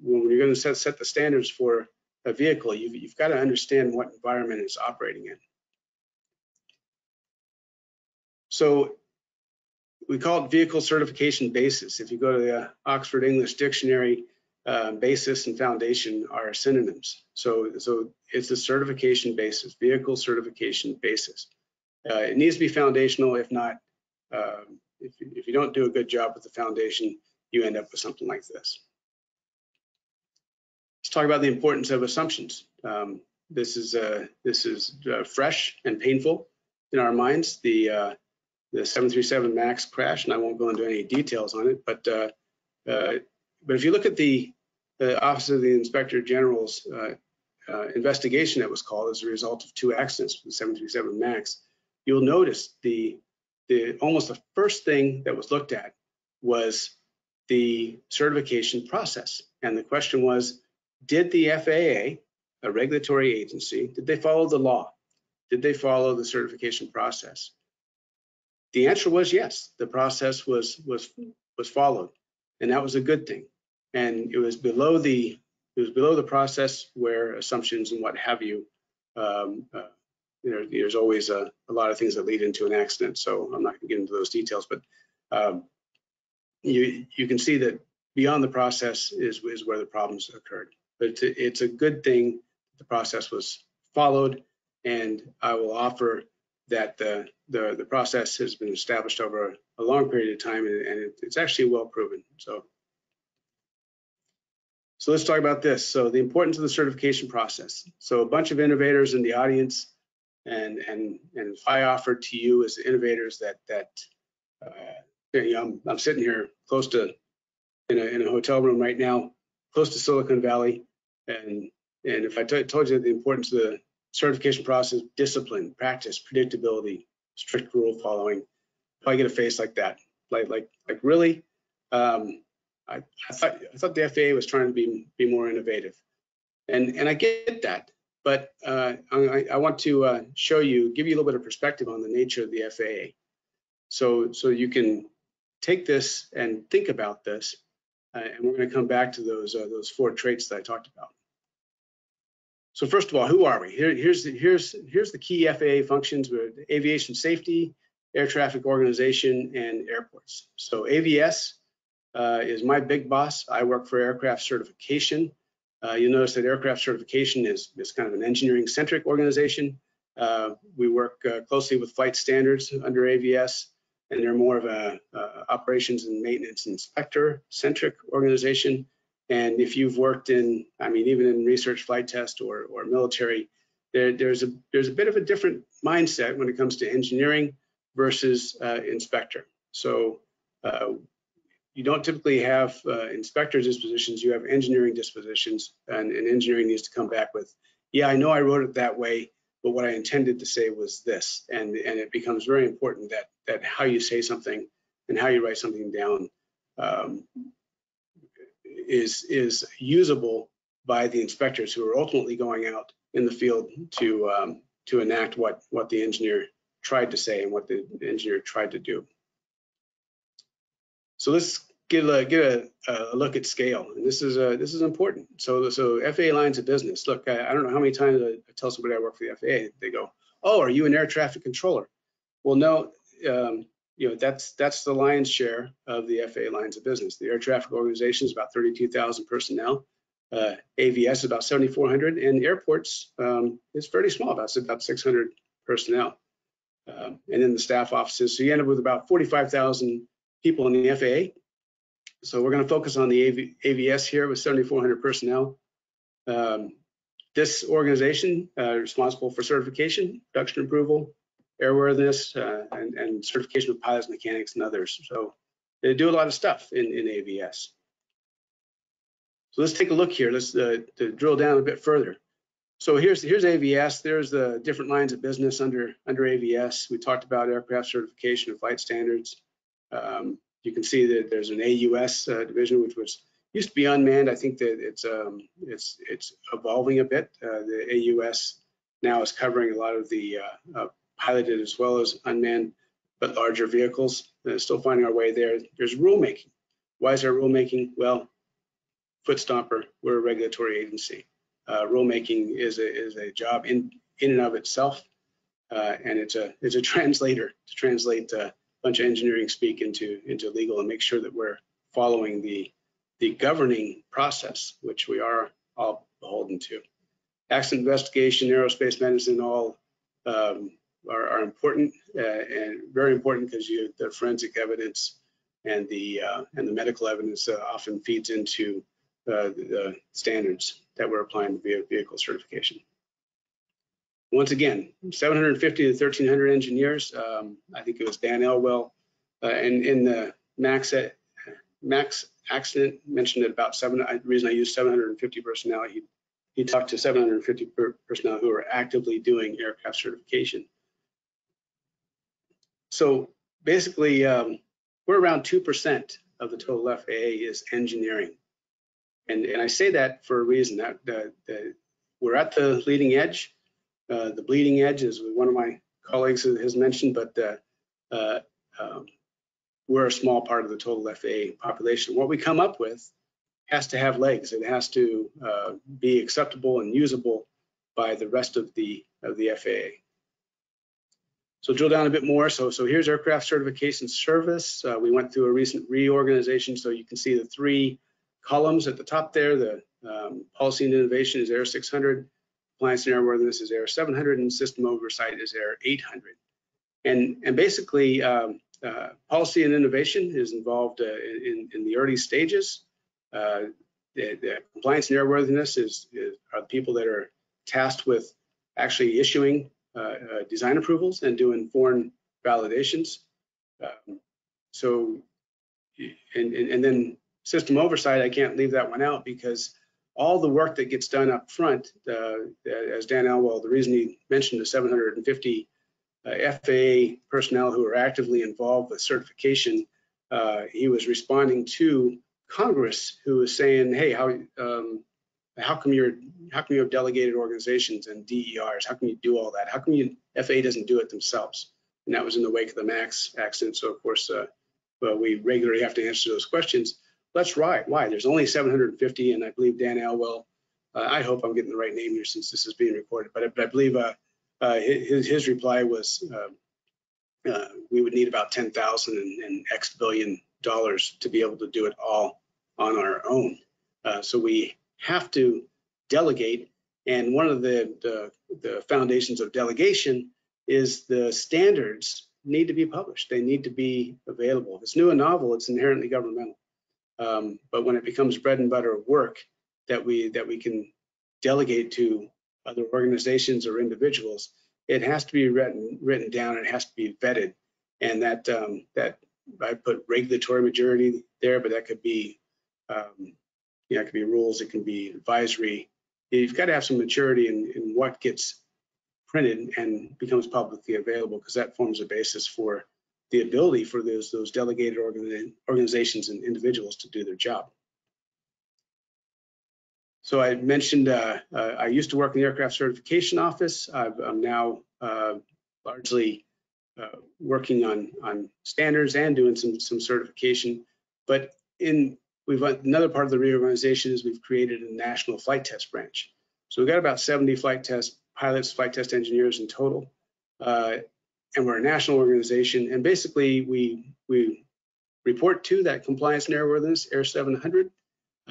when you're going to set, set the standards for a vehicle, you've, you've got to understand what environment it's operating in. So we call it vehicle certification basis. If you go to the Oxford English Dictionary, uh, basis and foundation are synonyms. So, so it's the certification basis, vehicle certification basis. Uh, it needs to be foundational. If not, uh, if, if you don't do a good job with the foundation, you end up with something like this. Let's talk about the importance of assumptions. Um, this is uh, this is uh, fresh and painful in our minds. The uh, The seven thirty-seven MAX crash, and I won't go into any details on it, but uh, uh, but if you look at the, the Office of the Inspector General's uh, uh, investigation that was called as a result of two accidents with the seven thirty-seven MAX, you'll notice the the almost the first thing that was looked at was the certification process, and the question was, did the F A A, a regulatory agency, did they follow the law? Did they follow the certification process? The answer was yes. The process was was was followed, and that was a good thing. And it was below the it was below the process where assumptions and what have you. Um, uh, there, there's always a, a lot of things that lead into an accident, so I'm not going to get into those details. But um, you you can see that beyond the process is is where the problems occurred. But it's a, it's a good thing the process was followed, and I will offer that the, the, the process has been established over a long period of time, and, and it, it's actually well proven. So, so let's talk about this. So the importance of the certification process. So a bunch of innovators in the audience, and and and I offer to you as innovators that that uh, you know, I'm, I'm sitting here close to in a, in a hotel room right now, close to Silicon Valley, and and if I told you the importance of the certification process, discipline, practice, predictability, strict rule following, probably get a face like that. Like, like, like really? Um, I, I thought, I thought the F A A was trying to be be more innovative, and and I get that. But uh, I, I want to uh, show you, give you a little bit of perspective on the nature of the F A A, so so you can take this and think about this, uh, and we're going to come back to those uh, those four traits that I talked about. So first of all, who are we? Here, here's, the, here's, here's the key F A A functions: with aviation safety, air traffic organization, and airports. So A V S uh, is my big boss. I work for aircraft certification. Uh, you'll notice that aircraft certification is, is kind of an engineering-centric organization. Uh, we work uh, closely with flight standards under A V S, and they're more of a uh, operations and maintenance inspector-centric organization. And if you've worked in, I mean, even in research flight test or, or military, there, there's, a, there's a bit of a different mindset when it comes to engineering versus uh, inspector. So uh, you don't typically have uh, inspector dispositions, you have engineering dispositions, and, and engineering needs to come back with, yeah, I know I wrote it that way, but what I intended to say was this. And, and it becomes very important that, that how you say something and how you write something down um, is is usable by the inspectors who are ultimately going out in the field to um, to enact what what the engineer tried to say and what the engineer tried to do. So let's get a, get a, a look at scale, and this is a, this is important. So so F A A lines of business. Look, I, I don't know how many times I tell somebody I work for the F A A. They go, "Oh, are you an air traffic controller?" Well, no, um, you know that's that's the lion's share of the F A A lines of business. The air traffic organization is about thirty-two thousand personnel. Uh, A V S about seventy-four hundred, and airports um, is fairly small, about about six hundred personnel, um, and then the staff offices. So you end up with about forty-five thousand. People in the F A A. So we're going to focus on the A V S here with seventy-four hundred personnel. Um, this organization uh, responsible for certification, production approval, airworthiness, uh, and, and certification of pilots, mechanics, and others. So they do a lot of stuff in, in A V S. So let's take a look here. Let's uh, to drill down a bit further. So here's here's A V S. There's the different lines of business under under A V S. We talked about aircraft certification and flight standards. Um, you can see that there's an A U S uh, division, which was used to be unmanned. I think that it's um, it's it's evolving a bit. Uh, the A U S now is covering a lot of the uh, uh, piloted as well as unmanned, but larger vehicles. Uh, still finding our way there. There's rulemaking. Why is there rulemaking? Well, foot stomper. We're a regulatory agency. Uh, rulemaking is a is a job in in and of itself, uh, and it's a it's a translator to translate. Uh, bunch of engineering speak into into legal and make sure that we're following the the governing process, which we are all beholden to. Accident investigation, aerospace medicine, all um, are, are important uh, and very important because you the forensic evidence and the uh, and the medical evidence uh, often feeds into uh, the, the standards that we're applying to vehicle certification. Once again, seven hundred fifty to thirteen hundred engineers. Um, I think it was Dan Elwell, uh, and in the Max at, Max accident mentioned that about seven. I, the reason I used seven hundred fifty personnel, he he talked to seven hundred fifty per, personnel who are actively doing aircraft certification. So basically, um, we're around two percent of the total F A A is engineering, and and I say that for a reason. That, that, that we're at the leading edge. Uh, the bleeding edge, as one of my colleagues has mentioned, but uh, uh, um, we're a small part of the total F A A population. What we come up with has to have legs. It has to uh, be acceptable and usable by the rest of the of the F A A. So drill down a bit more. So so here's aircraft certification service. Uh, we went through a recent reorganization, so you can see the three columns at the top there. The um, policy and innovation is Air six hundred. Compliance and airworthiness is Air seven hundred, and system oversight is Air eight hundred. And and basically, um, uh, policy and innovation is involved uh, in in the early stages. Uh, the, the compliance and airworthiness is, is are people that are tasked with actually issuing uh, uh, design approvals and doing foreign validations. Uh, so, and, and and then system oversight, I can't leave that one out because all the work that gets done up front, uh, as Dan Elwell, the reason he mentioned the seven hundred fifty uh, F A A personnel who are actively involved with certification, uh, he was responding to Congress, who was saying, "Hey, how um, how come you're how come you have delegated organizations and D E Rs? How can you do all that? How come you F A A doesn't do it themselves?" And that was in the wake of the MAX accident. So of course, uh, well, we regularly have to answer those questions. That's right. Why? There's only seven hundred fifty, and I believe Dan Elwell. Uh, I hope I'm getting the right name here since this is being recorded. But I, but I believe uh, uh, his his reply was uh, uh, we would need about ten thousand and, and X billion dollars to be able to do it all on our own. Uh, so we have to delegate, and one of the, the the foundations of delegation is the standards need to be published. They need to be available. If it's new and novel, it's inherently governmental. Um, but when it becomes bread and butter work that we that we can delegate to other organizations or individuals, it has to be written written down. It has to be vetted, and that um, that I put regulatory majority there, but that could be um, you know it could be rules, it can be advisory. You've got to have some maturity in, in what gets printed and becomes publicly available, because that forms a basis for the ability for those those delegated organ, organizations and individuals to do their job. So I mentioned uh, uh, I used to work in the aircraft certification office. I've, I'm now uh, largely uh, working on on standards and doing some some certification. But in we've another part of the reorganization is we've created a national flight test branch. So we've got about seventy flight test pilots, flight test engineers in total, uh, and we're a national organization. And basically, we we report to that compliance and airworthiness, Air seven hundred.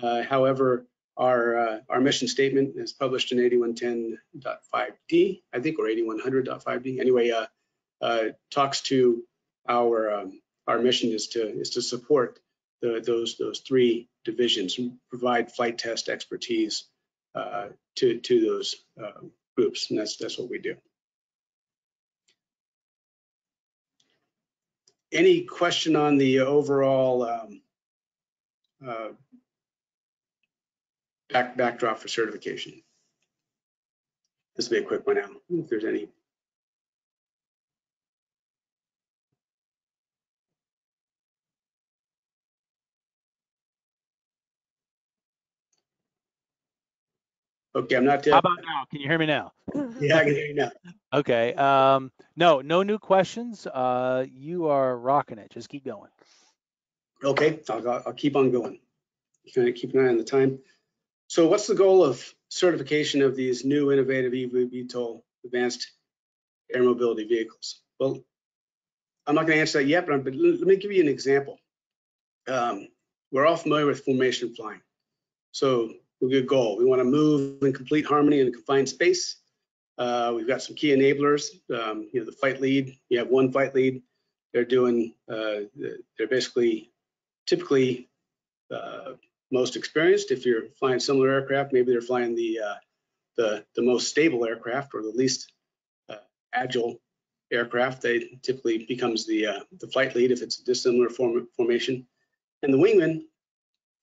Uh, however, our uh, our mission statement is published in eighty-one ten point five D, I think, or eighty-one hundred point five D. Anyway, uh, uh, talks to our um, our mission is to is to support the, those those three divisions and provide flight test expertise uh, to to those uh, groups, and that's that's what we do. Any question on the overall um, uh, back, backdrop for certification? This will be a quick one out, if there's any. Okay, I'm not. How about now? Can you hear me now? Yeah, I can hear you now. Okay. Um, no, no new questions. Uh, you are rocking it. Just keep going. Okay, I'll, I'll keep on going. Kind of keep an eye on the time. So, what's the goal of certification of these new innovative eVTOL advanced air mobility vehicles? Well, I'm not going to answer that yet, but, I'm, but let me give you an example. Um, we're all familiar with formation flying, so. A good goal. We want to move in complete harmony in a confined space. Uh, we've got some key enablers. Um, you know, the flight lead. You have one flight lead. They're doing. Uh, they're basically, typically, uh, most experienced. If you're flying similar aircraft, maybe they're flying the uh, the the most stable aircraft or the least uh, agile aircraft. They typically becomes the uh, the flight lead if it's a dissimilar form formation, and the wingman.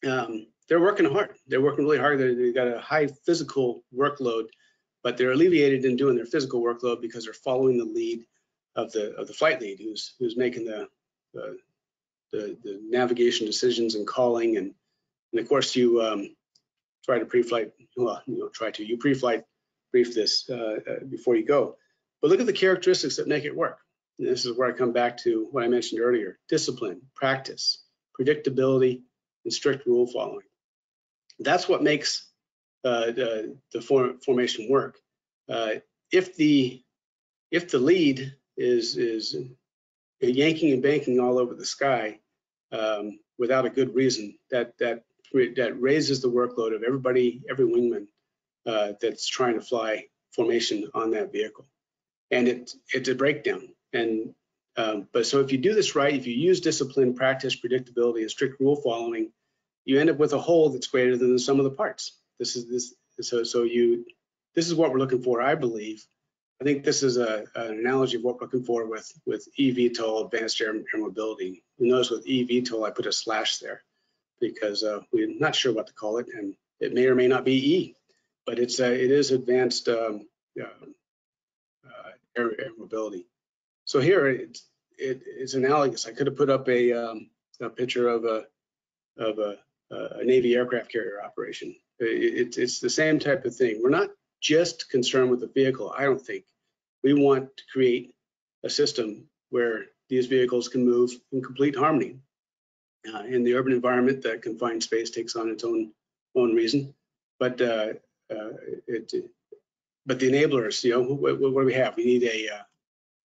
Um, They're working hard. They're working really hard. They're, they've got a high physical workload, but they're alleviated in doing their physical workload because they're following the lead of the of the flight lead, who's who's making the the, the, the navigation decisions and calling, and and of course you um, try to pre-flight. Well, you know, try to you pre-flight brief this uh, uh, before you go. But look at the characteristics that make it work. And this is where I come back to what I mentioned earlier: discipline, practice, predictability, and strict rule following. That's what makes uh, the, the form, formation work. Uh, if the if the lead is is yanking and banking all over the sky um, without a good reason, that that that raises the workload of everybody, every wingman uh, that's trying to fly formation on that vehicle, and it it's a breakdown. And um, but so if you do this right, if you use discipline, practice, predictability, and strict rule following, you end up with a whole that's greater than the sum of the parts. This is this. So, so you. This is what we're looking for, I believe. I think this is a, an analogy of what we're looking for with with eVTOL, advanced air, air mobility. You notice with eVTOL, I put a slash there because uh, we're not sure what to call it, and it may or may not be E, but it's a, it is advanced um, uh, uh, air, air mobility. So here it, it it's analogous. I could have put up a um, a picture of a of a Uh, a Navy aircraft carrier operation. It, it, it's the same type of thing. We're not just concerned with the vehicle, I don't think. We want to create a system where these vehicles can move in complete harmony. Uh, in the urban environment, that confined space takes on its own own reason. But uh, uh, it, but the enablers, you know, what, what do we have? We need a uh,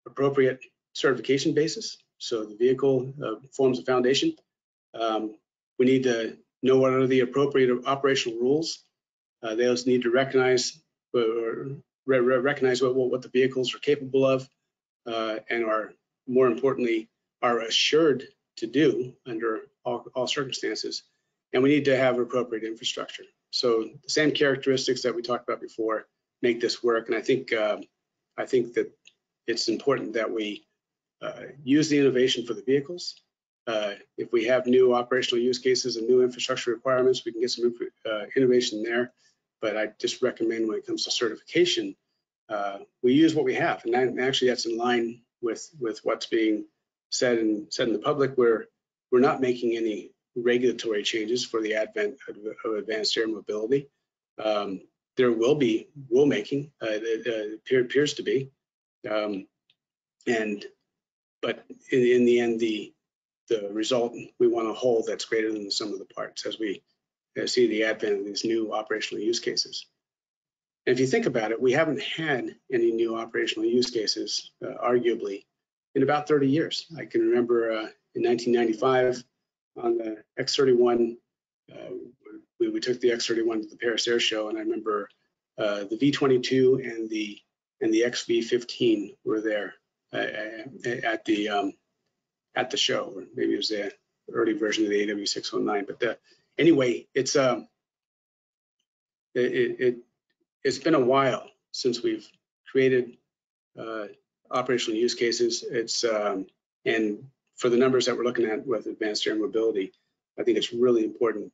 appropriate certification basis, so the vehicle uh, forms a foundation. Um, we need to know what are the appropriate operational rules. Uh, they also need to recognize or re re recognize what, what the vehicles are capable of, uh, and are more importantly are assured to do under all, all circumstances. And we need to have appropriate infrastructure. So the same characteristics that we talked about before make this work. And I think uh, I think that it's important that we uh, use the innovation for the vehicles. Uh, if we have new operational use cases and new infrastructure requirements, we can get some uh, innovation there. But I just recommend when it comes to certification, uh, we use what we have. And, that, and actually that's in line with, with what's being said and said in the public, where we're not making any regulatory changes for the advent of, of advanced air mobility. Um, there will be rulemaking, uh, it, it appears to be. Um, and But in, in the end, the the result, we want a whole that's greater than the sum of the parts as we see the advent of these new operational use cases. And if you think about it, we haven't had any new operational use cases, uh, arguably, in about thirty years. I can remember uh, in nineteen ninety-five on the X thirty-one, uh, we, we took the X thirty-one to the Paris Air Show, and I remember uh, the V twenty-two and the and the X V fifteen were there uh, at the um, at the show, or maybe it was the early version of the A W six oh nine. But the, anyway, it's um, it, it it's been a while since we've created uh, operational use cases. It's um, and for the numbers that we're looking at with Advanced Air Mobility, I think it's really important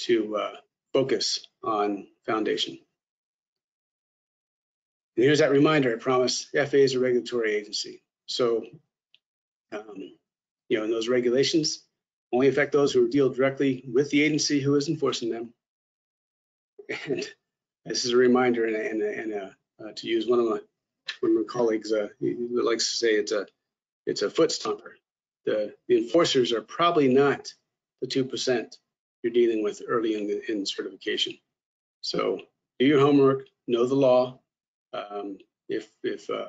to uh, focus on foundation. And here's that reminder, I promise. F A A is a regulatory agency, so um, you know, and those regulations only affect those who deal directly with the agency who is enforcing them. And this is a reminder, and, and, and uh, uh, to use one of my one of my colleagues uh, likes to say, it's a it's a foot stomper. The, the enforcers are probably not the two percent you're dealing with early in the, in certification. So do your homework, know the law. Um, if if uh,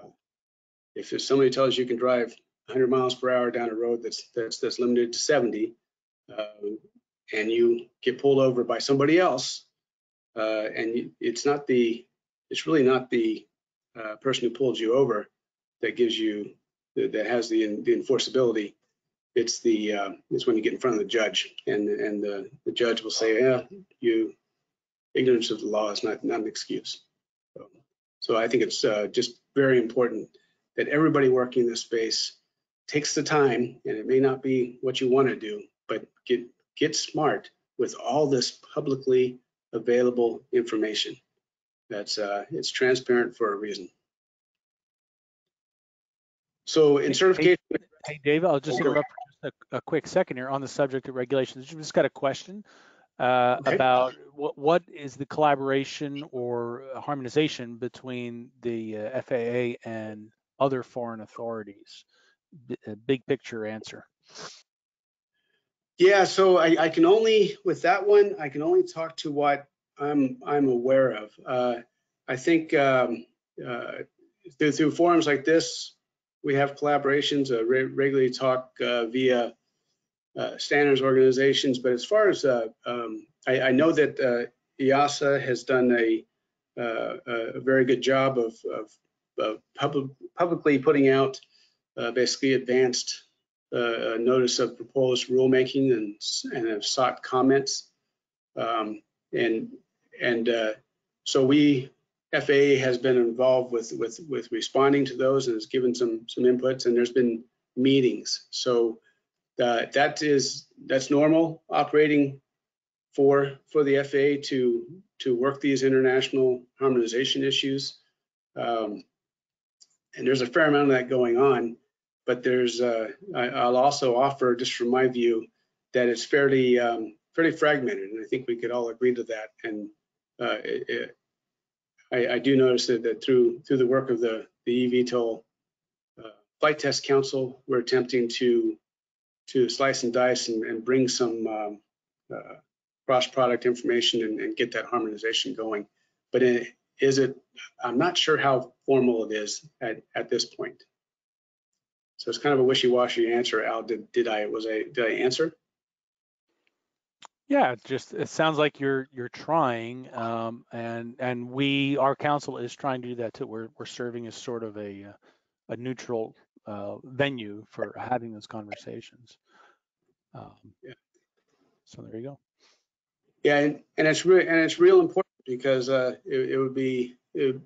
if if somebody tells you, you can drive one hundred miles per hour down a road that's that's that's limited to seventy, um, and you get pulled over by somebody else, uh, and it's not the it's really not the uh, person who pulled you over that gives you that has the, the enforceability. It's the uh, it's when you get in front of the judge, and and the, the judge will say, yeah, you ignorance of the law is not not an excuse. So, so I think it's uh, just very important that everybody working in this space takes the time, and it may not be what you want to do, but get get smart with all this publicly available information. That's uh, it's transparent for a reason. So in certification. Hey, hey David, I'll just interrupt for just a, a quick second here on the subject of regulations. Just got a question uh, okay. about what what is the collaboration or harmonization between the uh, F A A and other foreign authorities. A big picture answer. Yeah, so I, I can only with that one I can only talk to what I'm I'm aware of. Uh, I think um, uh, through, through forums like this we have collaborations. Uh, re regularly talk uh, via uh, standards organizations, but as far as uh, um, I, I know that uh, EASA has done a uh, a very good job of of, of pub publicly putting out. Uh, basically advanced uh, notice of proposed rulemaking and and have sought comments um, and and uh, so we F A A has been involved with with with responding to those and has given some some inputs, and there's been meetings, so uh, that is that's normal operating for for the F A A to to work these international harmonization issues, um, and there's a fair amount of that going on. But there's, uh, I, I'll also offer, just from my view, that it's fairly, um, fairly fragmented, and I think we could all agree to that. And uh, it, it, I, I do notice that, that through through the work of the the eVTOL uh, Flight Test Council, we're attempting to to slice and dice and, and bring some um, uh, cross-product information and, and get that harmonization going. But it, is it? I'm not sure how formal it is at at this point. So it's kind of a wishy-washy answer. Al, did did I was I did I answer? Yeah, it just it sounds like you're you're trying, um, and and we our council is trying to do that too. We're we're serving as sort of a a neutral uh, venue for having those conversations. Um, yeah. So there you go. Yeah, and, and it's real and it's real important because uh, it, it would be it,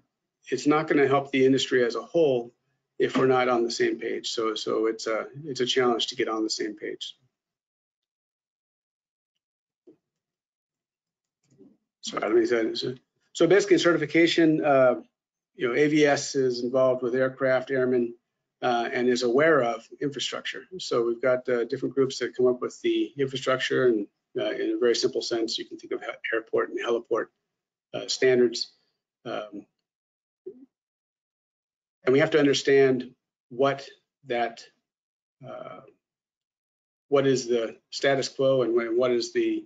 it's not going to help the industry as a whole if we're not on the same page. So so it's a it's a challenge to get on the same page. So let me say this. So basically certification, uh, you know, A V S is involved with aircraft, airmen, uh, and is aware of infrastructure. So we've got uh, different groups that come up with the infrastructure, and uh, in a very simple sense, you can think of airport and heliport uh, standards. Um, And we have to understand what that uh, what is the status quo and when, what is the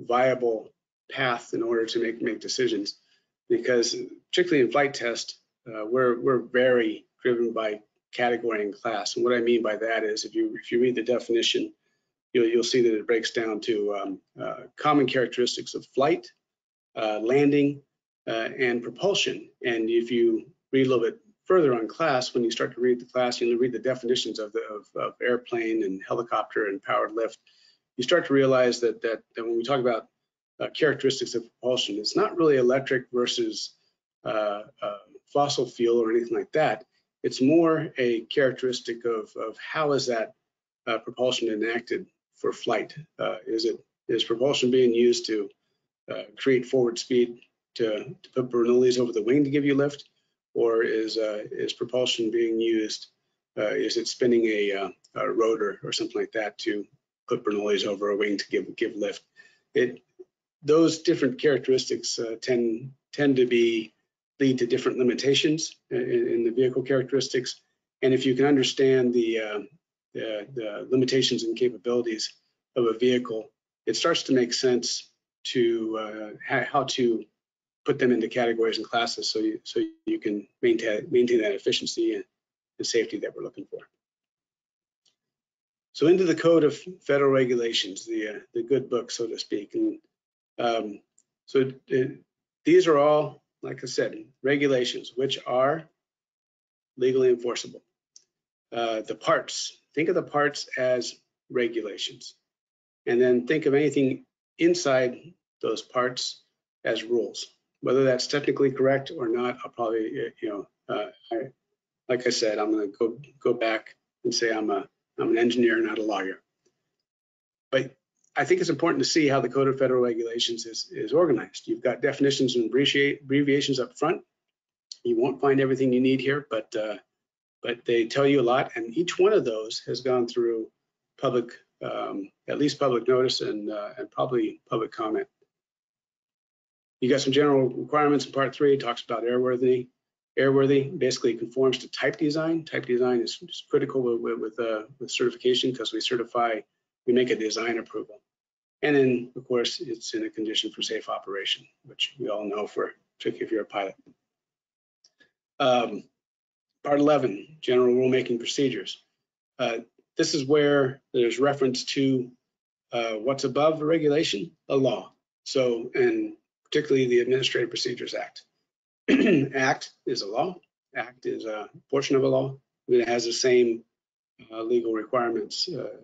viable path in order to make make decisions. Because particularly in flight test, uh, we're we're very driven by category and class. And what I mean by that is, if you if you read the definition, you'll you'll see that it breaks down to um, uh, common characteristics of flight, uh, landing, uh, and propulsion. And if you read a little bit further on class, when you start to read the class, you'll read the definitions of the of, of airplane and helicopter and powered lift. You start to realize that that, that when we talk about Uh, characteristics of propulsion, it's not really electric versus uh, uh, fossil fuel or anything like that. It's more a characteristic of, of how is that uh, propulsion enacted for flight. Uh, is it is propulsion being used to uh, create forward speed to, to put Bernoullis over the wing to give you lift, or is uh, is propulsion being used? Uh, is it spinning a, uh, a rotor or something like that to put Bernoullis over a wing to give give lift? It Those different characteristics uh, tend tend to be lead to different limitations in, in the vehicle characteristics. And if you can understand the, uh, the the limitations and capabilities of a vehicle, it starts to make sense to uh, how to put them into categories and classes, so you so you can maintain maintain that efficiency and, and safety that we're looking for. So into the Code of Federal Regulations, the uh, the good book, so to speak, and Um, so uh, these are all, like I said, regulations which are legally enforceable. Uh, the parts, think of the parts as regulations, and then think of anything inside those parts as rules. Whether that's technically correct or not, I'll probably, you know, uh, I, like I said, I'm going to go go back and say I'm a I'm an engineer, not a lawyer. But I think it's important to see how the Code of Federal Regulations is, is organized. You've got definitions and abbreviations up front. You won't find everything you need here, but uh, but they tell you a lot. And each one of those has gone through public, um, at least public notice and, uh, and probably public comment. You got some general requirements in Part three. It talks about airworthy. Airworthy basically conforms to type design. Type design is, is critical with, with, uh, with certification, because we certify, we make a design approval. And then, of course, it's in a condition for safe operation, which we all know for, particularly if you're a pilot. Um, part eleven, general rulemaking procedures. Uh, this is where there's reference to uh, what's above a regulation, a law. So, and particularly the Administrative Procedures Act. Act is a law. Act is a portion of a law. It has the same uh, legal requirements uh,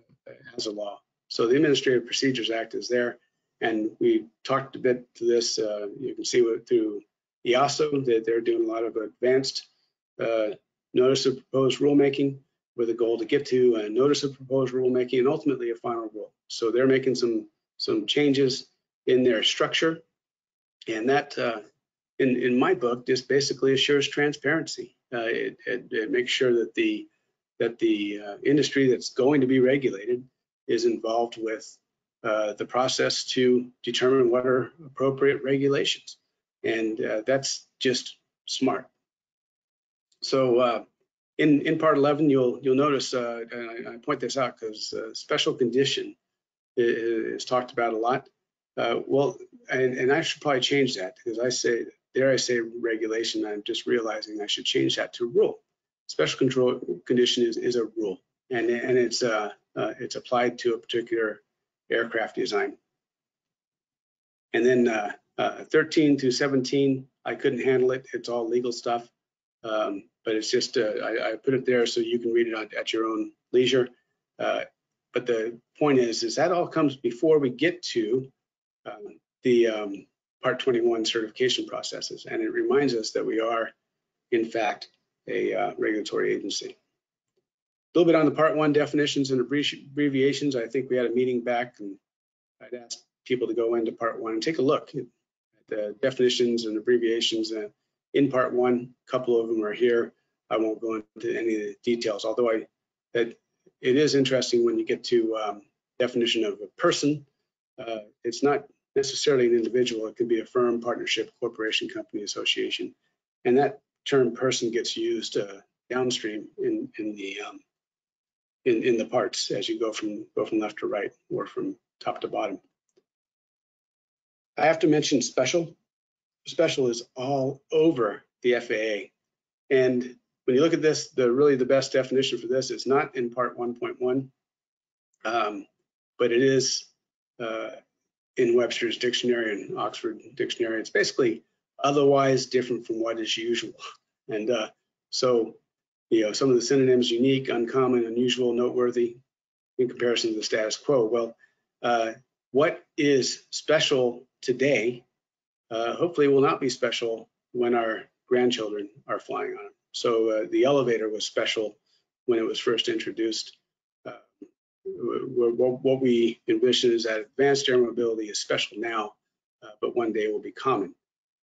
as a law. So the Administrative Procedures Act is there, and we talked a bit to this. Uh, you can see what, through EASA, that they're doing a lot of advanced uh, notice of proposed rulemaking with a goal to get to a notice of proposed rulemaking and ultimately a final rule. So they're making some some changes in their structure, and that uh, in in my book just basically assures transparency. Uh, it, it, it makes sure that the that the uh, industry that's going to be regulated is involved with uh, the process to determine what are appropriate regulations. And uh, that's just smart. So uh, in, in part eleven, you'll you'll notice, uh, and I, I point this out because uh, special condition is, is talked about a lot. Uh, well, and, and I should probably change that, because I say, dare I say regulation, I'm just realizing I should change that to rule. Special control condition is, is a rule, and, and it's, uh, uh, it's applied to a particular aircraft design. And then uh, uh, thirteen through seventeen, I couldn't handle it. It's all legal stuff, um, but it's just, uh, I, I put it there so you can read it on, at your own leisure. Uh, but the point is, is that all comes before we get to um, the um, Part twenty-one certification processes. And it reminds us that we are, in fact, a uh, regulatory agency. A little bit on the Part One definitions and abbreviations. I think we had a meeting back, and I'd asked people to go into Part One and take a look at the definitions and abbreviations in Part One. A couple of them are here. I won't go into any of the details, although I that it is interesting when you get to um, definition of a person. Uh, it's not necessarily an individual. It could be a firm, partnership, corporation, company, association, and that term person gets used uh, downstream in, in the um, in, in the parts as you go from go from left to right or from top to bottom. I have to mention special. Special is all over the F A A. And when you look at this, the really the best definition for this is not in part one point one, um, but it is uh, in Webster's dictionary and Oxford dictionary. It's basically otherwise different from what is usual. And uh, so, you know, some of the synonyms: unique, uncommon, unusual, noteworthy, in comparison to the status quo. Well, uh, what is special today, uh, hopefully will not be special when our grandchildren are flying on them. So uh, the elevator was special when it was first introduced. Uh, what we envision is that advanced air mobility is special now, uh, but one day will be common.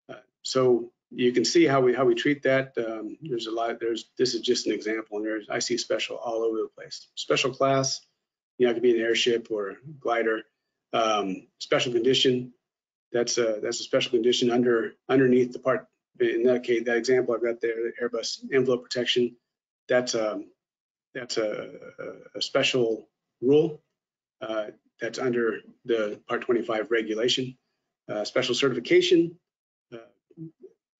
Uh, so you can see how we how we treat that. Um, there's a lot. There's this is just an example, and there's I see special all over the place. Special class, you know, it could be an airship or a glider. Um, special condition, that's a that's a special condition under underneath the part. In that case, that example I've got there, the Airbus envelope protection, that's a, that's a, a special rule uh, that's under the Part twenty-five regulation. Uh, special certification, uh,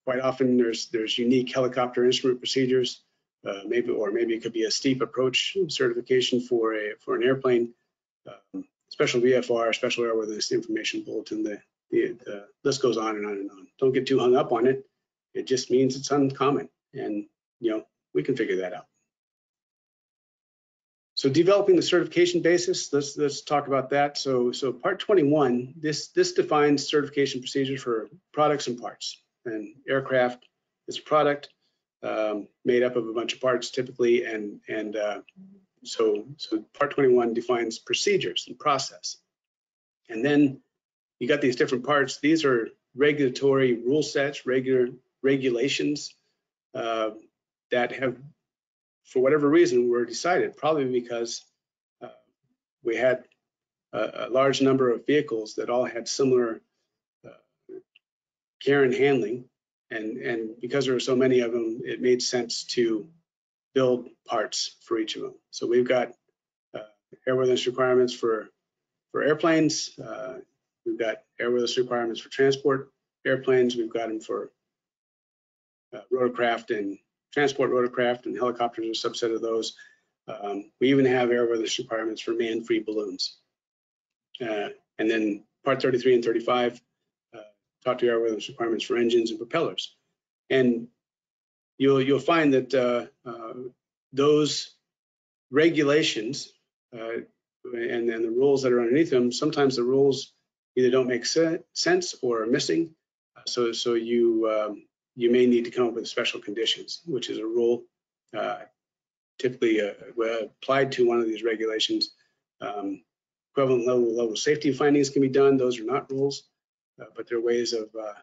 quite often there's there's unique helicopter instrument procedures, uh, maybe or maybe it could be a steep approach certification for a for an airplane. Um, special V F R, special airworthiness information bulletin. The, the the list goes on and on and on. Don't get too hung up on it. It just means it's uncommon, and you know we can figure that out. So developing the certification basis, let's let's talk about that. So so Part twenty-one, this this defines certification procedures for products and parts. And aircraft is a product um, made up of a bunch of parts typically, and and uh, so so Part twenty-one defines procedures and process. And then you got these different parts. These are regulatory rule sets, regular regulations uh, that have, for whatever reason, were decided, probably because uh, we had a, a large number of vehicles that all had similar uh, care and handling, and, and because there were so many of them, it made sense to build parts for each of them. So we've got uh, airworthiness requirements for, for airplanes, uh, we've got airworthiness requirements for transport airplanes, we've got them for Uh, rotorcraft and transport rotorcraft, and helicopters are a subset of those. Um, we even have airworthiness requirements for man-free balloons. Uh, and then Part thirty-three and thirty-five uh, talk to airworthiness requirements for engines and propellers. And you'll you'll find that uh, uh, those regulations uh, and then the rules that are underneath them, sometimes the rules either don't make se sense or are missing. So so you um, you may need to come up with special conditions, which is a rule uh, typically uh, applied to one of these regulations. Um, equivalent level level safety findings can be done. Those are not rules, uh, but they're ways of uh,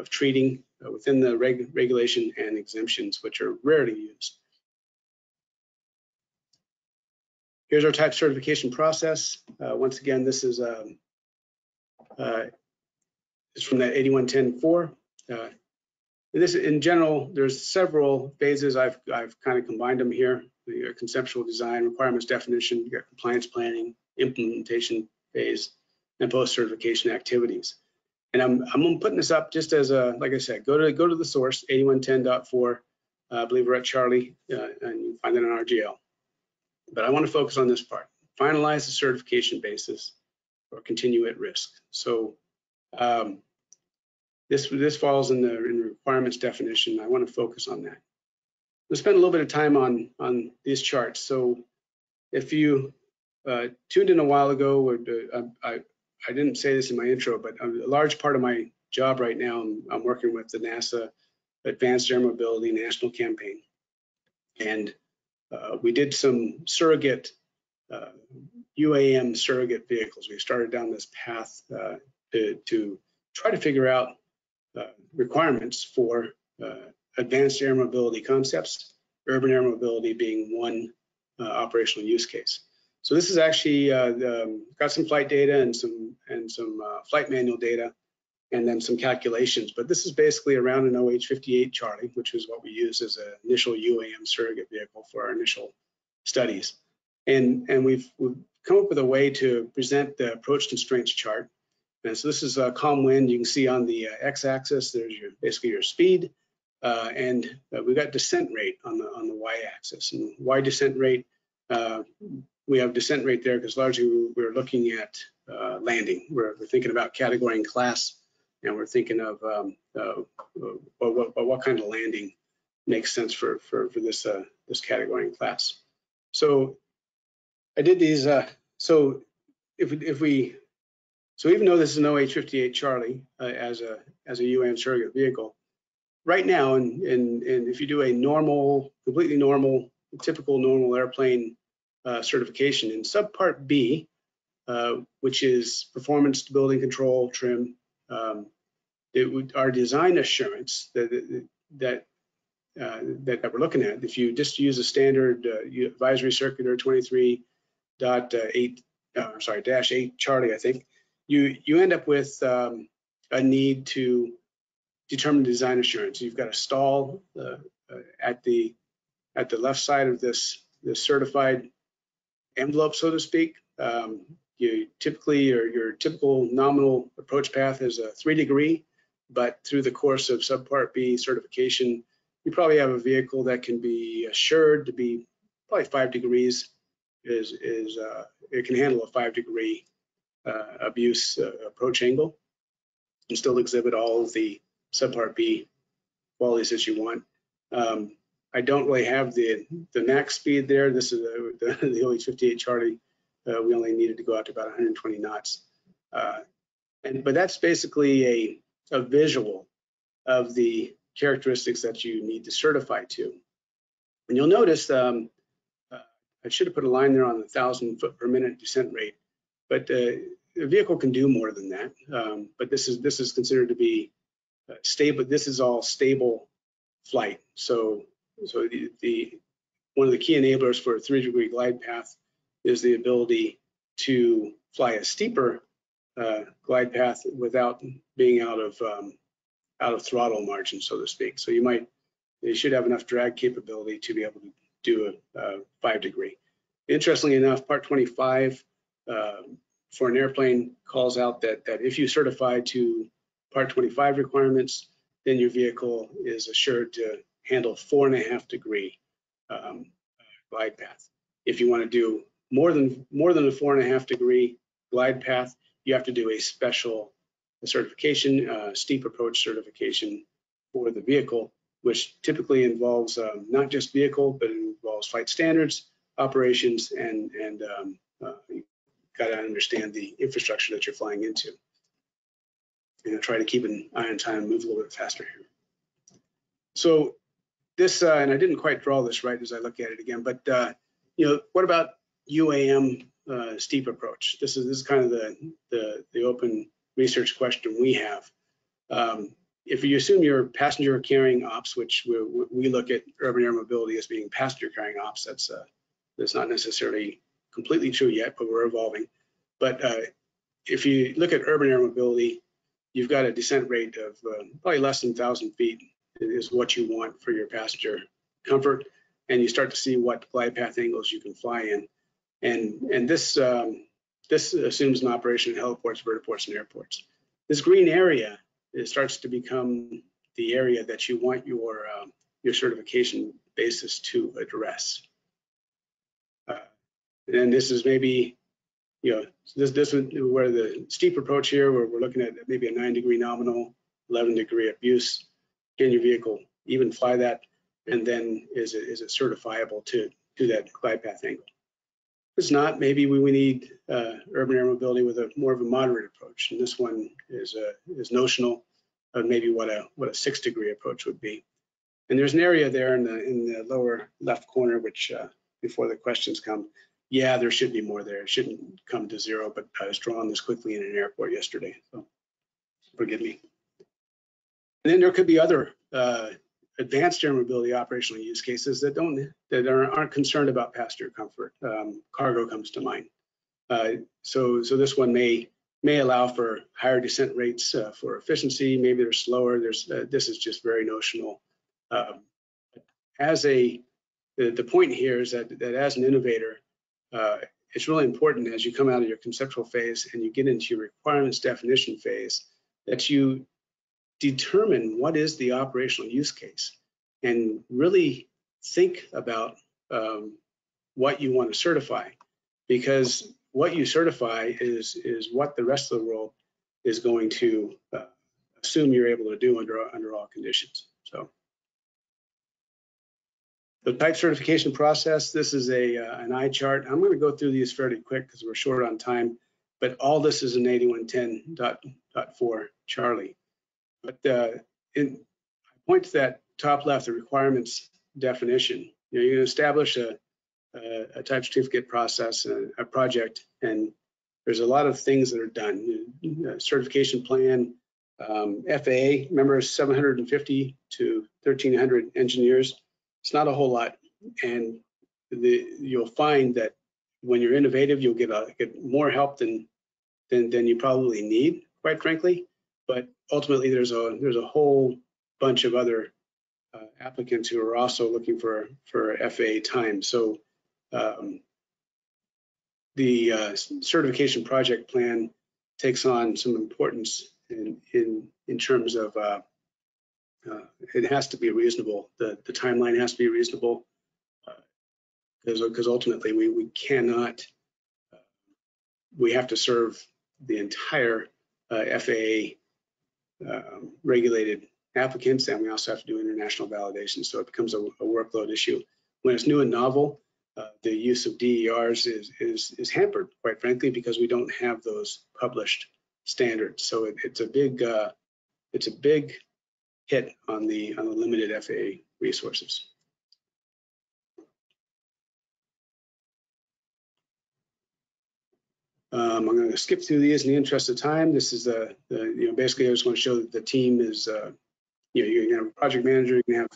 of treating uh, within the reg regulation and exemptions, which are rarely used. Here's our type certification process. Uh, once again, this is um, uh, it's from that eighty-one ten four. Uh, And this, in general, there's several phases. I've, I've kind of combined them here. The conceptual design, requirements definition, you got compliance planning, implementation phase, and post-certification activities. And I'm, I'm putting this up just as a, like I said, go to go to the source, eighty-one ten point four. Uh, I believe we're at Charlie, uh, and you find that on R G L. But I want to focus on this part. Finalize the certification basis or continue at risk. So, um, This, this falls in the, in the requirements definition. I want to focus on that. Let's spend a little bit of time on, on these charts. So if you uh, tuned in a while ago, or, uh, I, I didn't say this in my intro, but a large part of my job right now, I'm, I'm working with the NASA Advanced Air Mobility National Campaign. And uh, we did some surrogate, uh, U A M surrogate vehicles. We started down this path uh, to, to try to figure out Uh, requirements for uh, advanced air mobility concepts, urban air mobility being one uh, operational use case. So this is actually uh, the, um, got some flight data and some and some uh, flight manual data, and then some calculations. But this is basically around an O H fifty-eight Charlie, which is what we use as an initial U A M surrogate vehicle for our initial studies. And, and we've, we've come up with a way to present the approach constraints chart. And so this is a calm wind. You can see on the uh, x-axis, there's your, basically your speed. Uh, and uh, we've got descent rate on the on the y-axis. And y descent rate, uh, we have descent rate there because largely we're looking at uh, landing. We're, we're thinking about category and class, and we're thinking of um, uh, what, what, what kind of landing makes sense for for, for this uh, this category and class. So I did these. Uh, so if if we so even though this is an O H fifty-eight Charlie uh, as a as a U A M surrogate vehicle. Right now, and, and, and if you do a normal, completely normal, typical normal airplane uh, certification in subpart B, uh, which is performance, stability, control, trim, um, it would, our design assurance that that, uh, that that we're looking at, if you just use a standard uh, advisory circular twenty-three point eight, uh, I'm sorry, dash eight Charlie, I think, you, you end up with um, a need to determine design assurance. You've got a stall uh, at the at the left side of this this certified envelope, so to speak. Um, you typically your your typical nominal approach path is a three degree, but through the course of subpart B certification, you probably have a vehicle that can be assured to be probably five degrees. Is is uh, it can handle a five degree uh, abuse uh, approach angle and still exhibit all of the subpart B qualities that you want. Um, I don't really have the the max speed there. This is the, the, the O H fifty-eight Charlie. Uh, we only needed to go out to about one hundred twenty knots. Uh, and but that's basically a, a visual of the characteristics that you need to certify to. And you'll notice, um, uh, I should have put a line there on the thousand foot per minute descent rate, but uh, the vehicle can do more than that. Um, but this is this is considered to be Uh, stable. This is all stable flight. So, so the, the one of the key enablers for a three-degree glide path is the ability to fly a steeper uh, glide path without being out of um, out of throttle margin, so to speak. So you might, you should have enough drag capability to be able to do a, a five-degree. Interestingly enough, Part twenty-five uh, for an airplane calls out that that if you certify to Part twenty-five requirements, then your vehicle is assured to handle four and a half degree um, glide path. If you want to do more than more than a four and a half degree glide path, you have to do a special certification, uh, steep approach certification for the vehicle, which typically involves um, not just vehicle, but it involves flight standards, operations, and and um, uh, you got to understand the infrastructure that you're flying into. You know, try to keep an eye on time, move a little bit faster here. So this, uh, and I didn't quite draw this right as I look at it again, but uh, you know, what about U A M uh, steep approach? This is this is kind of the the, the open research question we have. Um, if you assume your passenger carrying ops, which we, we look at urban air mobility as being passenger carrying ops, that's uh, that's not necessarily completely true yet, but we're evolving. But uh, if you look at urban air mobility, you've got a descent rate of uh, probably less than one thousand feet is what you want for your passenger comfort, and you start to see what glide path angles you can fly in, and and this um, this assumes an operation in heliports, vertiports, and airports. This green area, it starts to become the area that you want your um, your certification basis to address, uh, and this is maybe. You know, this this is where the steep approach here, where we're looking at maybe a nine degree nominal, eleven degree abuse. Can your vehicle even fly that? And then is it is it certifiable to to that glide path angle? If it's not, maybe we, we need uh, urban air mobility with a more of a moderate approach. And this one is a is notional of maybe what a what a six degree approach would be. And there's an area there in the in the lower left corner, which uh, before the questions come. Yeah, there should be more there. It shouldn't come to zero, but I was drawn this quickly in an airport yesterday, so forgive me. And then there could be other uh, advanced air mobility operational use cases that don't that aren't concerned about passenger comfort. Um, cargo comes to mind. Uh, so, so this one may may allow for higher descent rates uh, for efficiency. Maybe they're slower. There's uh, this is just very notional. Um, as a the, the point here is that that as an innovator. uh, it's really important as you come out of your conceptual phase and you get into your requirements definition phase that you determine what is the operational use case and really think about um, what you want to certify, because what you certify is is what the rest of the world is going to uh, assume you're able to do under under all conditions. So the type certification process, this is a uh, an eye chart. I'm going to go through these fairly quick because we're short on time, but all this is in eighty-one ten point four Charlie. But uh, in, I point to that top left, the requirements definition. You know, you're going to establish a, a, a type certificate process, a, a project, and there's a lot of things that are done. A certification plan, um, F A A, remember seven hundred fifty to thirteen hundred engineers. It's not a whole lot, and the, you'll find that when you're innovative, you'll get a, get more help than than than you probably need, quite frankly. But ultimately, there's a there's a whole bunch of other uh, applicants who are also looking for for F A A time. So um, the uh, certification project plan takes on some importance in in in terms of uh, uh, it has to be reasonable. The the timeline has to be reasonable, because uh, because ultimately we we cannot uh, we have to serve the entire uh, F A A. Um, regulated applicants, and we also have to do international validation, so it becomes a, a workload issue. When it's new and novel, uh, the use of D E Rs is, is, is hampered, quite frankly, because we don't have those published standards. So it, it's a big uh, it's a big hit on the on the limited F A A resources. Um, I'm going to skip through these in the interest of time. This is the, the you know, basically I just want to show that the team is, uh, you know, you're going to have a project manager, you can have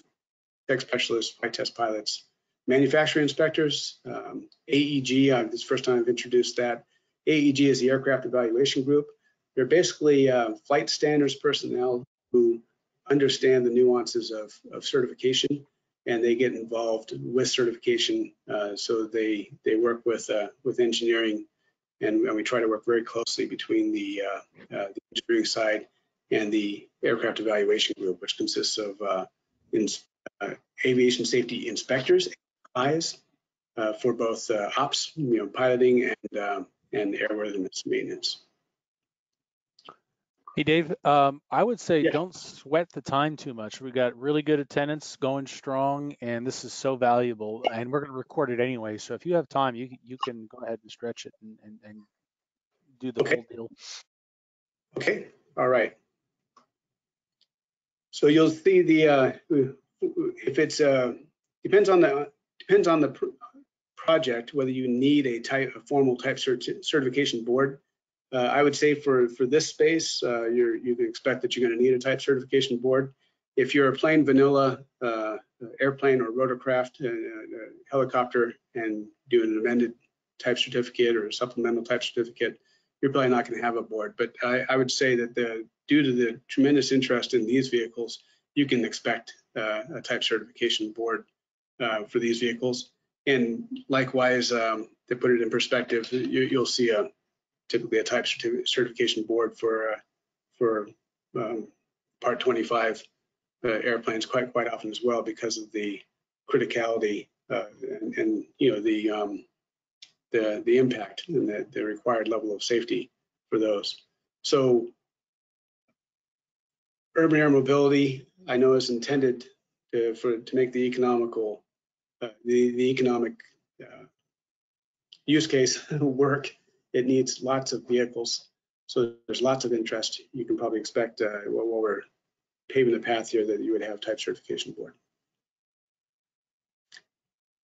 tech specialists, flight test pilots, manufacturing inspectors, um, A E G, uh, this is the first time I've introduced that. A E G is the Aircraft Evaluation Group. They're basically uh, flight standards personnel who understand the nuances of, of certification, and they get involved with certification. Uh, so they, they work with, uh, with engineering. And, and we try to work very closely between the, uh, uh, the engineering side and the aircraft evaluation group, which consists of uh, in, uh, aviation safety inspectors, A I s, uh, for both uh, ops, you know, piloting and uh, and airworthiness maintenance. Hey Dave, um, I would say yeah. Don't sweat the time too much. We got really good attendance going strong, and this is so valuable. And we're going to record it anyway, so if you have time, you you can go ahead and stretch it and and, and do the okay. whole deal. Okay. All right. So you'll see the uh, if it's uh, depends on the depends on the pr project whether you need a type a formal type cert certification board. Uh, I would say for, for this space, uh, you're, you can expect that you're going to need a type certification board. If you're a plain vanilla uh, airplane or rotorcraft, uh, uh, helicopter, and doing an amended type certificate or a supplemental type certificate, you're probably not going to have a board. But I, I would say that the, due to the tremendous interest in these vehicles, you can expect uh, a type certification board uh, for these vehicles. And likewise, um, to put it in perspective, you, you'll see a typically a type certification board for uh, for um, Part twenty-five uh, airplanes quite quite often as well, because of the criticality uh, and, and you know the um, the the impact and the, the required level of safety for those. So urban air mobility, I know, is intended to, for to make the economical uh, the the economic uh, use case work. It needs lots of vehicles, so there's lots of interest. You can probably expect, uh, while we're paving the path here, that you would have type certification board.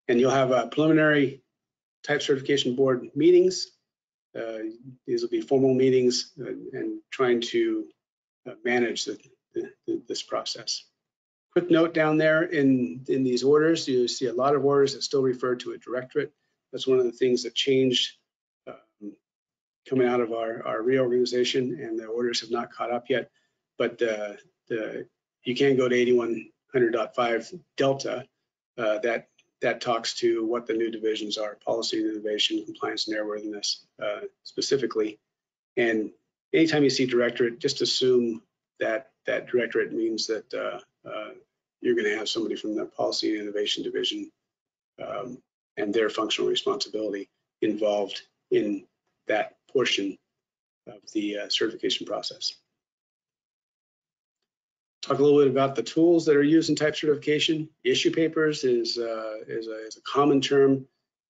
And you'll have uh, preliminary type certification board meetings. Uh, these will be formal meetings uh, and trying to uh, manage the, the, this process. Quick note down there in, in these orders, you see a lot of orders that still refer to a directorate. That's one of the things that changed coming out of our, our reorganization, and the orders have not caught up yet, but uh, the, you can go to eighty-one hundred point five Delta. Uh, that that talks to what the new divisions are: policy and innovation, compliance and airworthiness, uh, specifically. And anytime you see directorate, just assume that that directorate means that uh, uh, you're going to have somebody from the policy and innovation division um, and their functional responsibility involved in that portion of the uh, certification process. Talk a little bit about the tools that are used in type certification. Issue papers is uh, is, a, is a common term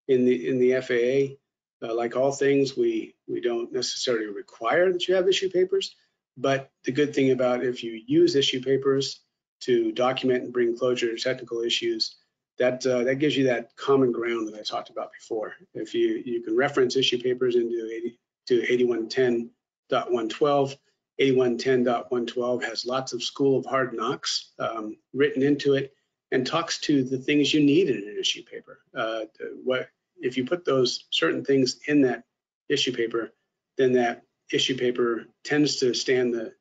in the in the F A A. Uh, like all things, we we don't necessarily require that you have issue papers, but the good thing about if you use issue papers to document and bring closure to technical issues, that uh, that gives you that common ground that I talked about before. If you you can reference issue papers into eighty to eighty-one ten point one twelve. eighty-one ten point one twelve has lots of School of Hard Knocks um, written into it, and talks to the things you need in an issue paper. Uh, what if you put those certain things in that issue paper, then that issue paper tends to stand the,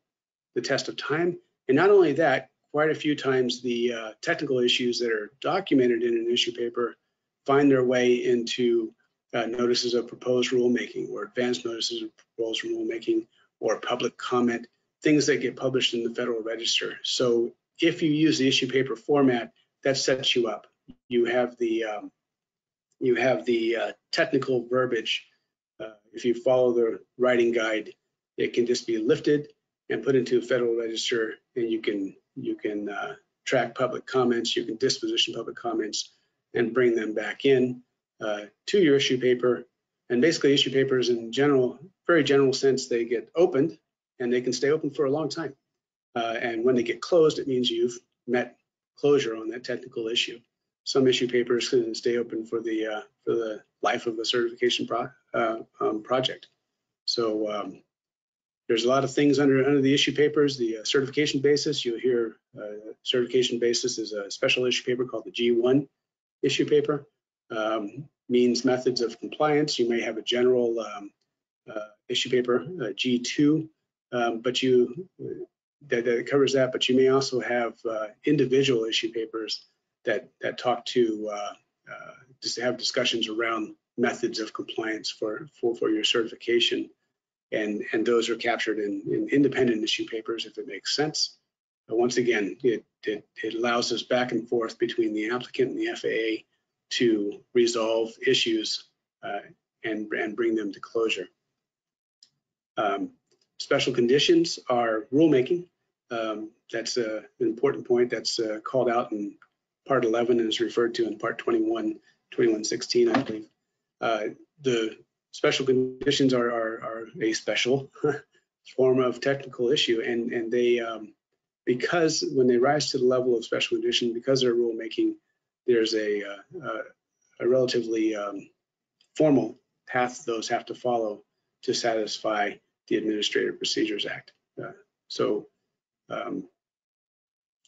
the test of time. And not only that, quite a few times the uh, technical issues that are documented in an issue paper find their way into uh, notices of proposed rulemaking or advanced notices of proposed rulemaking, or public comment, things that get published in the Federal Register. So if you use the issue paper format, that sets you up. You have the um, you have the uh, technical verbiage. Uh, if you follow the writing guide, it can just be lifted and put into the Federal Register, and you can you can uh, track public comments. You can disposition public comments and bring them back in uh, to your issue paper. And basically, issue papers in general, very general sense, they get opened and they can stay open for a long time. Uh, and when they get closed, it means you've met closure on that technical issue. Some issue papers can stay open for the uh, for the life of a certification pro uh, um, project. So um, there's a lot of things under under the issue papers. The uh, certification basis, you'll hear uh, certification basis is a special issue paper called the G one issue paper. Um, means methods of compliance. You may have a general um, uh, issue paper, uh, G two, um, but you that, that covers that. But you may also have uh, individual issue papers that that talk to uh, uh, just have discussions around methods of compliance for for, for your certification, and and those are captured in, in independent issue papers if it makes sense. But once again, it, it it allows us back and forth between the applicant and the F A A to resolve issues uh, and, and bring them to closure. Um, special conditions are rulemaking. Um, that's a, an important point that's uh, called out in Part eleven and is referred to in Part twenty-one, twenty-one sixteen, I believe. Uh, the special conditions are, are, are a special form of technical issue, and, and they, um, because when they rise to the level of special condition, because they're rulemaking, there's a, uh, uh, a relatively um, formal path those have to follow to satisfy the Administrative Procedures Act. Uh, so um,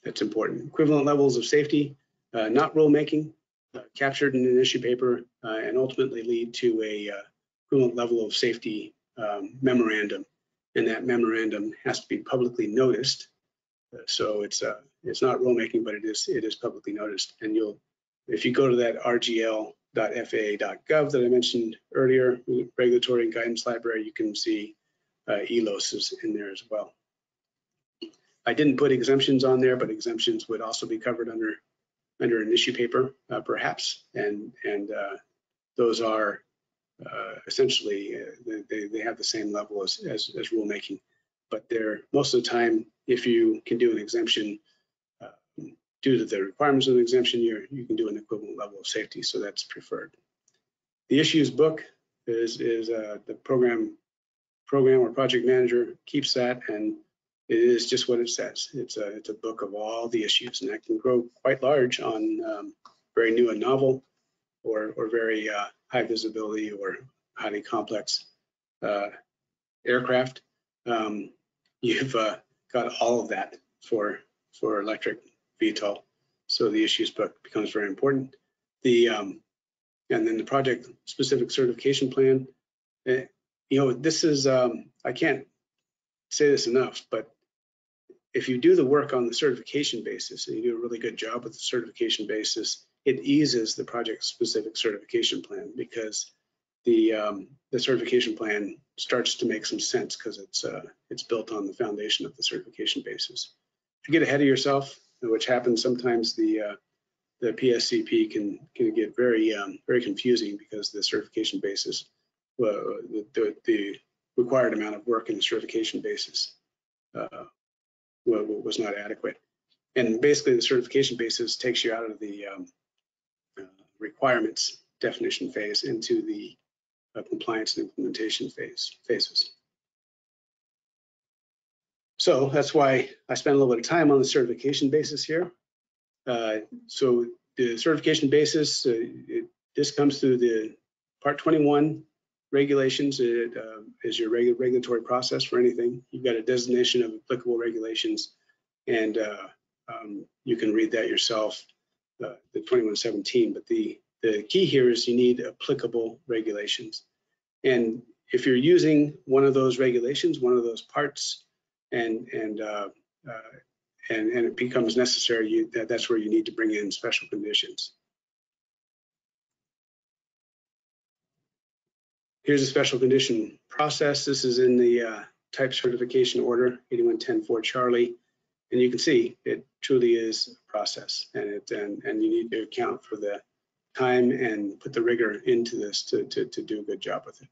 that's important. Equivalent levels of safety, uh, not rulemaking, uh, captured in an issue paper, uh, and ultimately lead to a uh, equivalent level of safety um, memorandum. And that memorandum has to be publicly noticed. Uh, so it's uh, it's not rulemaking, but it is it is publicly noticed. And you'll if you go to that R G L dot F A A dot gov that I mentioned earlier, regulatory and guidance library, you can see uh, E L O S is in there as well. I didn't put exemptions on there, but exemptions would also be covered under under an issue paper, uh, perhaps. And and uh, those are uh, essentially uh, they they have the same level as as, as rulemaking, but they're most of the time, if you can do an exemption, uh, due to the requirements of an exemption, you're, you can do an equivalent level of safety, so that's preferred. The issues book is, is uh, the program program or project manager keeps that, and it is just what it says. It's a, it's a book of all the issues, and that can grow quite large on um, very new and novel, or, or very uh, high visibility or highly complex uh, aircraft. Um, you've uh, got all of that for for electric V TOL, so the issues book becomes very important. The um, and then the project specific certification plan. It, you know, this is um, I can't say this enough, but if you do the work on the certification basis and you do a really good job with the certification basis, it eases the project-specific certification plan, because the um, the certification plan starts to make some sense, because it's uh, it's built on the foundation of the certification basis. If you get ahead of yourself, which happens sometimes, the uh, the P S C P can can get very um, very confusing, because the certification basis, well, the, the, the required amount of work in the certification basis uh, was not adequate, and basically the certification basis takes you out of the um, uh, requirements definition phase into the uh, compliance and implementation phase phases. So that's why I spent a little bit of time on the certification basis here. Uh, so the certification basis, uh, it, this comes through the Part twenty-one regulations. It uh, is your reg regulatory process for anything. You've got a designation of applicable regulations, and uh, um, you can read that yourself, uh, the twenty-one seventeen. But the, the key here is you need applicable regulations. And if you're using one of those regulations, one of those parts, and, and uh, uh, And, and it becomes necessary, you, that, that's where you need to bring in special conditions. Here's a special condition process. This is in the uh, type certification order, eighty-one ten four Charlie. And you can see it truly is a process, and, it, and, and you need to account for the time and put the rigor into this to, to, to do a good job with it.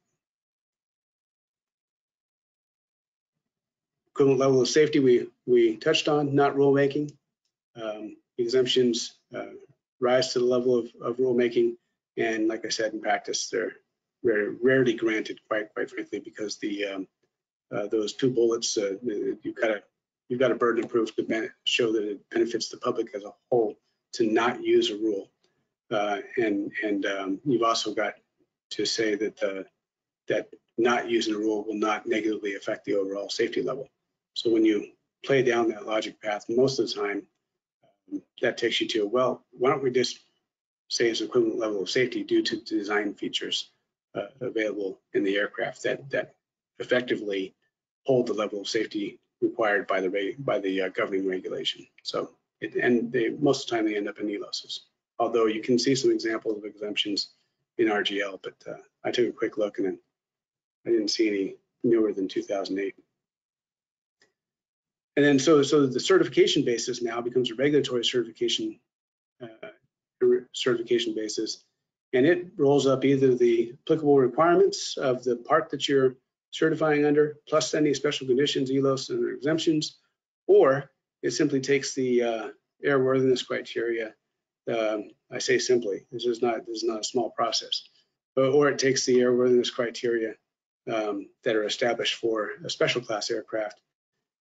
Equivalent level of safety we, we touched on, not rulemaking. Um, exemptions uh, rise to the level of, of rulemaking, and like I said, in practice, they're rare, rarely granted, quite quite frankly, because the um, uh, those two bullets, uh, you've got to you've got to burden of proof to show that it benefits the public as a whole to not use a rule, uh, and and um, you've also got to say that the, that not using a rule will not negatively affect the overall safety level. So when you play down that logic path, most of the time um, that takes you to, well, why don't we just say it's equivalent level of safety due to design features uh, available in the aircraft that that effectively hold the level of safety required by the by the uh, governing regulation. So it, and they most of the time they end up in E L O Ss. Although you can see some examples of exemptions in R G L, but uh, I took a quick look and then I didn't see any newer than two thousand eight. And then so, so the certification basis now becomes a regulatory certification uh, certification basis, and it rolls up either the applicable requirements of the part that you're certifying under, plus any special conditions, E L O S, and exemptions, or it simply takes the uh, airworthiness criteria. Um, I say simply, this is not this is not a small process, but, or it takes the airworthiness criteria um, that are established for a special class aircraft,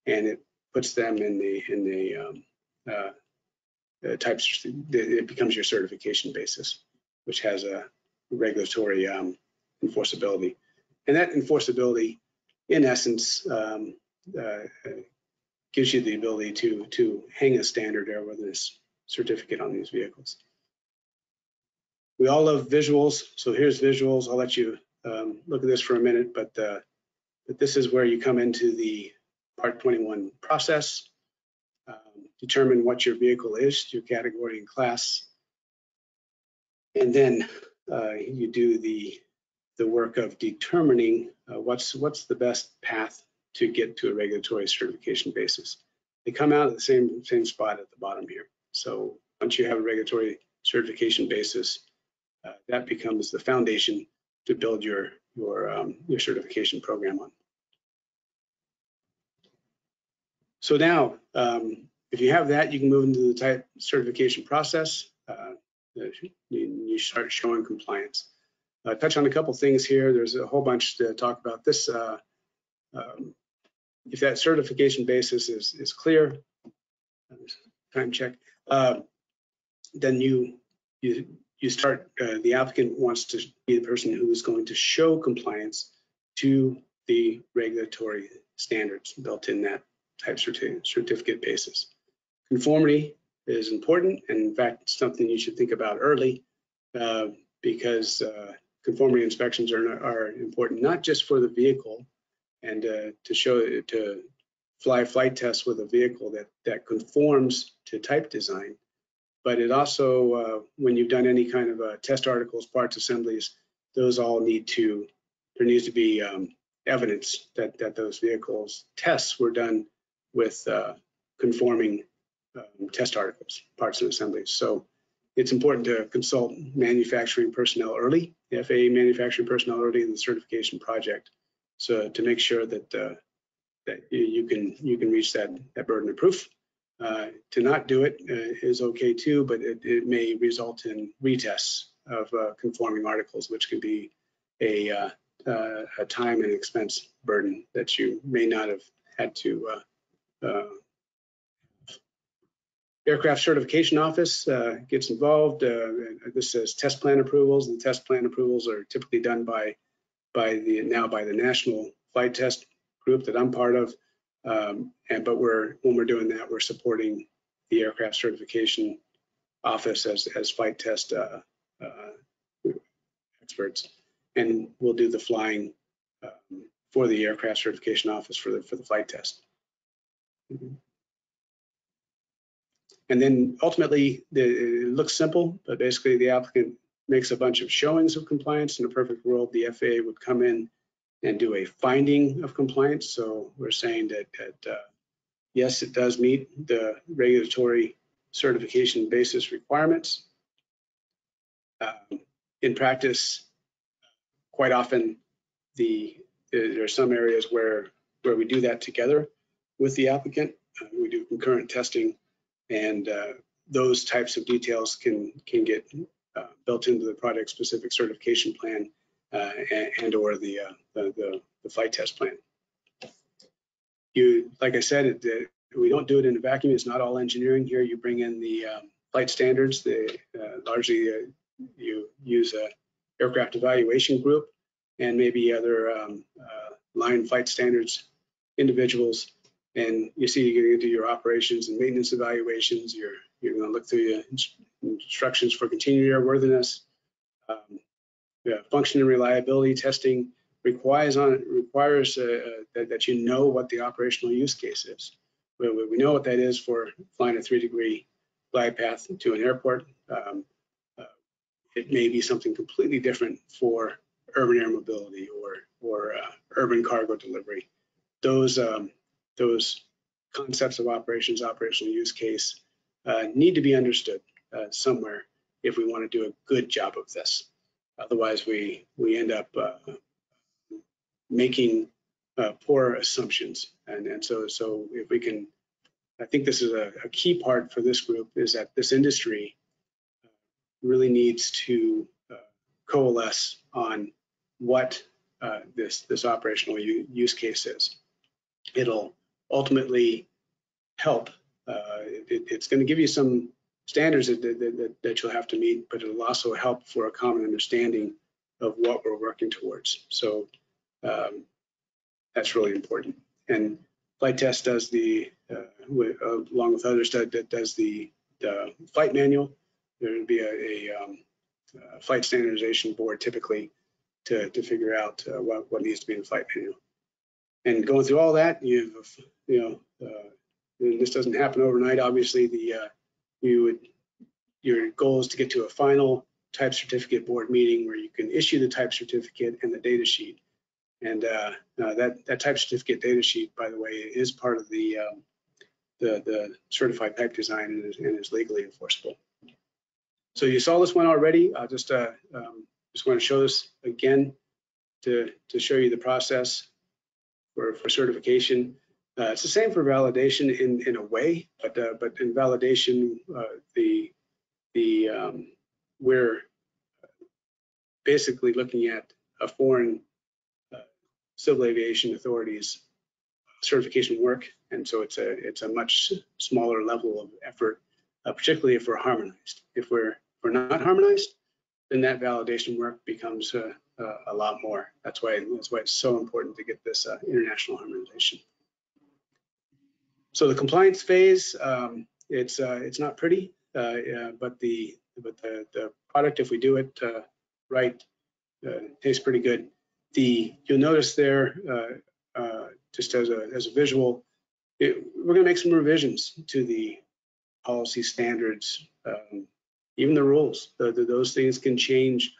and it puts them in the in the um, uh, uh, types. It becomes your certification basis, which has a regulatory um, enforceability, and that enforceability, in essence, um, uh, gives you the ability to to hang a standard airworthiness certificate on these vehicles. We all love visuals, so here's visuals. I'll let you um, look at this for a minute, but uh, but this is where you come into the Part twenty-one process. Um, determine what your vehicle is, your category and class, and then uh, you do the the work of determining uh, what's what's the best path to get to a regulatory certification basis. They come out at the same same spot at the bottom here. So once you have a regulatory certification basis, uh, that becomes the foundation to build your your um, your certification program on. So now, um, if you have that, you can move into the type certification process. Uh, you start showing compliance. I touch on a couple things here. There's a whole bunch to talk about this. Uh, um, if that certification basis is, is clear, time check, uh, then you, you, you start, uh, the applicant wants to be the person who is going to show compliance to the regulatory standards built in that type certificate basis. Conformity is important, and in fact, it's something you should think about early, uh, because uh, conformity inspections are, are important, not just for the vehicle, and uh, to show, to fly flight tests with a vehicle that, that conforms to type design, but it also, uh, when you've done any kind of uh, test articles, parts assemblies, those all need to, there needs to be um, evidence that, that those vehicles' tests were done with uh, conforming um, test articles, parts and assemblies. So it's important to consult manufacturing personnel early, the F A A manufacturing personnel early in the certification project, so to make sure that uh, that you can you can reach that, that burden of proof. Uh, to not do it uh, is okay too, but it, it may result in retests of uh, conforming articles, which can be a, uh, uh, a time and expense burden that you may not have had to. Uh, uh, Aircraft Certification Office uh, gets involved. Uh, this says test plan approvals, and test plan approvals are typically done by by the now by the National Flight Test Group that I'm part of. Um, and but we're when we're doing that, we're supporting the Aircraft Certification Office as as flight test uh, uh, experts, and we'll do the flying uh, for the Aircraft Certification Office for the for the flight test. Mm-hmm. And then ultimately, the, it looks simple, but basically the applicant makes a bunch of showings of compliance. In a perfect world, the F A A would come in and do a finding of compliance. So we're saying that, that uh, yes, it does meet the regulatory certification basis requirements. Um, in practice, quite often, the, the there are some areas where, where we do that together with the applicant. Uh, we do concurrent testing. And uh, those types of details can can get uh, built into the product-specific certification plan uh, and, and or the, uh, the the flight test plan. You, like I said, it, it, we don't do it in a vacuum. It's not all engineering here. You bring in the um, flight standards. The uh, largely uh, you use a aircraft evaluation group and maybe other um, uh, line flight standards individuals. And you see, you're going to do your operations and maintenance evaluations. You're you're going to look through your instructions for continued airworthiness. Um, yeah, function and reliability testing requires on requires uh, uh, that, that you know what the operational use case is. We, we know what that is for flying a three-degree glide path to an airport. Um, uh, it may be something completely different for urban air mobility or or uh, urban cargo delivery. Those um, Those concepts of operations, operational use case, uh, need to be understood uh, somewhere if we want to do a good job of this. Otherwise, we we end up uh, making uh, poor assumptions. And and so so if we can, I think this is a, a key part for this group is that this industry really needs to uh, coalesce on what uh, this this operational use case is. It'll ultimately help. Uh, it, it's going to give you some standards that, that, that, that you'll have to meet, but it'll also help for a common understanding of what we're working towards. So um, that's really important. And flight test does the, uh, with, uh, along with others, that, that does the, the flight manual. There would be a, a um, uh, flight standardization board typically to, to figure out uh, what, what needs to be in the flight manual. And going through all that, you've, you know, uh, this doesn't happen overnight. Obviously, the uh, you would your goal is to get to a final type certificate board meeting where you can issue the type certificate and the data sheet. And uh, uh, that that type certificate data sheet, by the way, is part of the um, the the certified type design and is, and is legally enforceable. So you saw this one already. I just uh, um, just want to show this again to to show you the process. For, for certification, uh, it's the same for validation in in a way, but uh, but in validation, uh, the the um, we're basically looking at a foreign uh, civil aviation authority's certification work, and so it's a it's a much smaller level of effort, uh, particularly if we're harmonized. If we're if we're not harmonized, then that validation work becomes uh, Uh, a lot more. That's why that's why it's so important to get this uh, international harmonization. So the compliance phase, um, it's uh, it's not pretty, uh, yeah, but the but the, the product, if we do it uh, right, uh, tastes pretty good. The you'll notice there, uh, uh, just as a as a visual, it, we're going to make some revisions to the policy standards, um, even the rules. The, the, those things can change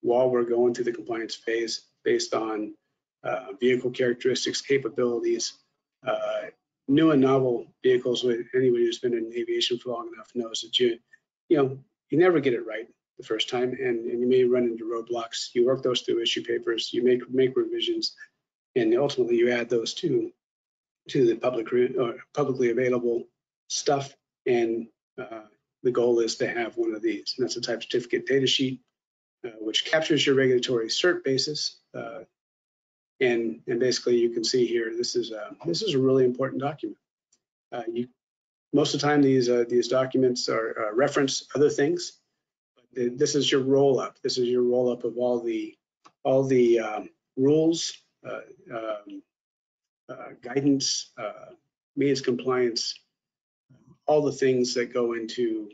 while we're going through the compliance phase based on uh, vehicle characteristics, capabilities. Uh, new and novel vehicles, with anybody who's been in aviation for long enough knows that you, you know, you never get it right the first time, and, and you may run into roadblocks. You work those through issue papers, you make make revisions, and ultimately you add those to to the public or publicly available stuff. And uh, the goal is to have one of these, and that's a type certificate data sheet, uh, which captures your regulatory cert basis. Uh, and and basically, you can see here, this is a this is a really important document. Uh, you most of the time these uh, these documents are uh, reference other things. This is your roll up. This is your roll up of all the all the um, rules, uh, um, uh, guidance, uh, means compliance, all the things that go into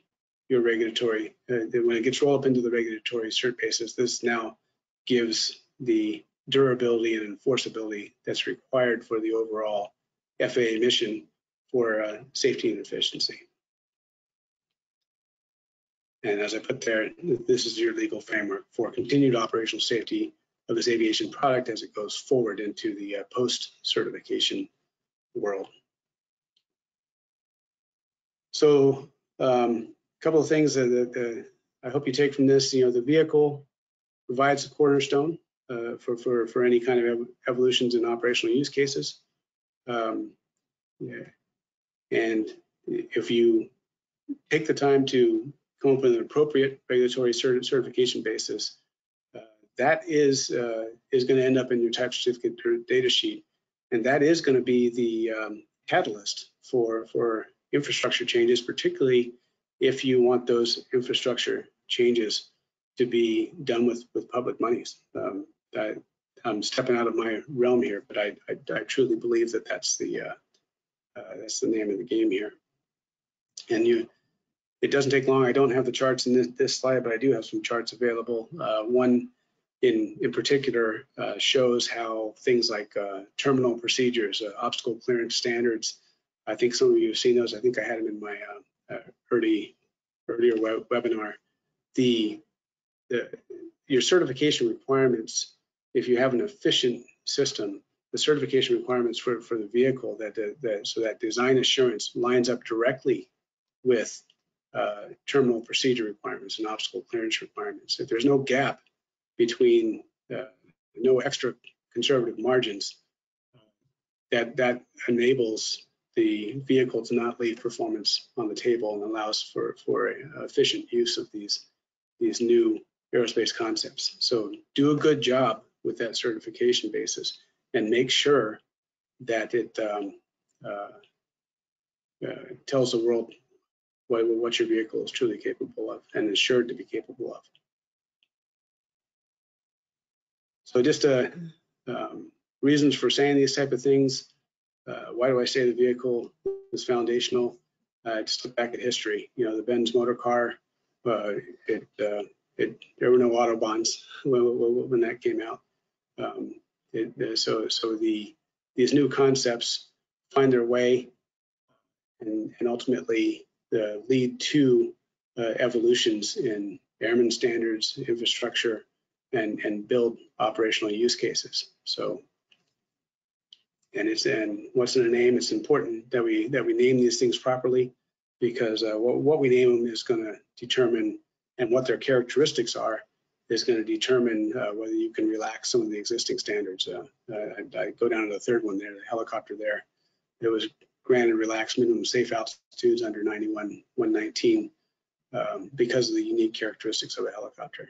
your regulatory. Uh, when it gets rolled up into the regulatory cert basis, this now gives the durability and enforceability that's required for the overall F A A mission for uh, safety and efficiency. And as I put there, this is your legal framework for continued operational safety of this aviation product as it goes forward into the uh, post-certification world. So um, a couple of things that, that, that I hope you take from this. You know, the vehicle provides a cornerstone uh, for, for, for any kind of ev evolutions in operational use cases. Um, yeah. And if you take the time to come up with an appropriate regulatory cert certification basis, uh, that is uh, is going to end up in your type certificate data sheet, and that is going to be the um, catalyst for for infrastructure changes, particularly if you want those infrastructure changes to be done with with public monies. Um, I, I'm stepping out of my realm here, but I I, I truly believe that that's the uh, uh, that's the name of the game here, and you. It doesn't take long. I don't have the charts in this, this slide, but I do have some charts available. Uh, one in, in particular uh, shows how things like uh, terminal procedures, uh, obstacle clearance standards, I think some of you have seen those. I think I had them in my uh, uh, early, earlier web webinar. The, the, your certification requirements, if you have an efficient system, the certification requirements for, for the vehicle, that, that, that so that design assurance lines up directly with Uh, terminal procedure requirements and obstacle clearance requirements. If there's no gap between uh, no extra conservative margins, uh, that that enables the vehicle to not leave performance on the table and allows for for a efficient use of these these new aerospace concepts. So do a good job with that certification basis and make sure that it um, uh, uh, tells the world What, what your vehicle is truly capable of and is sure to be capable of. So just uh, um, reasons for saying these type of things. Uh, why do I say the vehicle is foundational? Uh, just look back at history. You know, the Benz motor car, uh, it, uh, it, there were no Autobahns when, when that came out. Um, it, so so the, these new concepts find their way and, and ultimately Uh, lead to uh, evolutions in airmen standards, infrastructure, and and build operational use cases. So, and it's and what's in a name. It's important that we that we name these things properly, because uh, what, what we name them is going to determine, and what their characteristics are is going to determine uh, whether you can relax some of the existing standards. Uh, I, I go down to the third one there, the helicopter. There, it was granted relaxed minimum safe altitudes under ninety-one one nineteen um, because of the unique characteristics of a helicopter.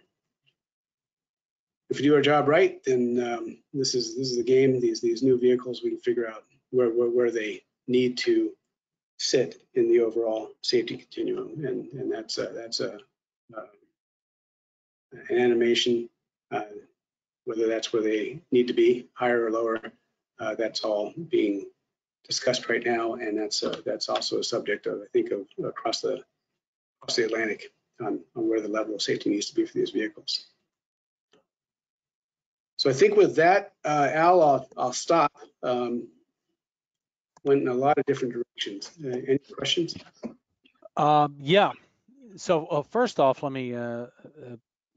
If we do our job right, then um, this is this is the game. These these new vehicles, we can figure out where where, where they need to sit in the overall safety continuum, and and that's a, that's a uh, an animation. Uh, whether that's where they need to be, higher or lower, uh, that's all being discussed right now, and that's uh, that's also a subject of I think of across the across the Atlantic on, on where the level of safety needs to be for these vehicles. So I think with that, uh, Al, I'll, I'll stop. Um, went in a lot of different directions. Uh, any questions? Um, yeah. So uh, first off, let me uh, uh,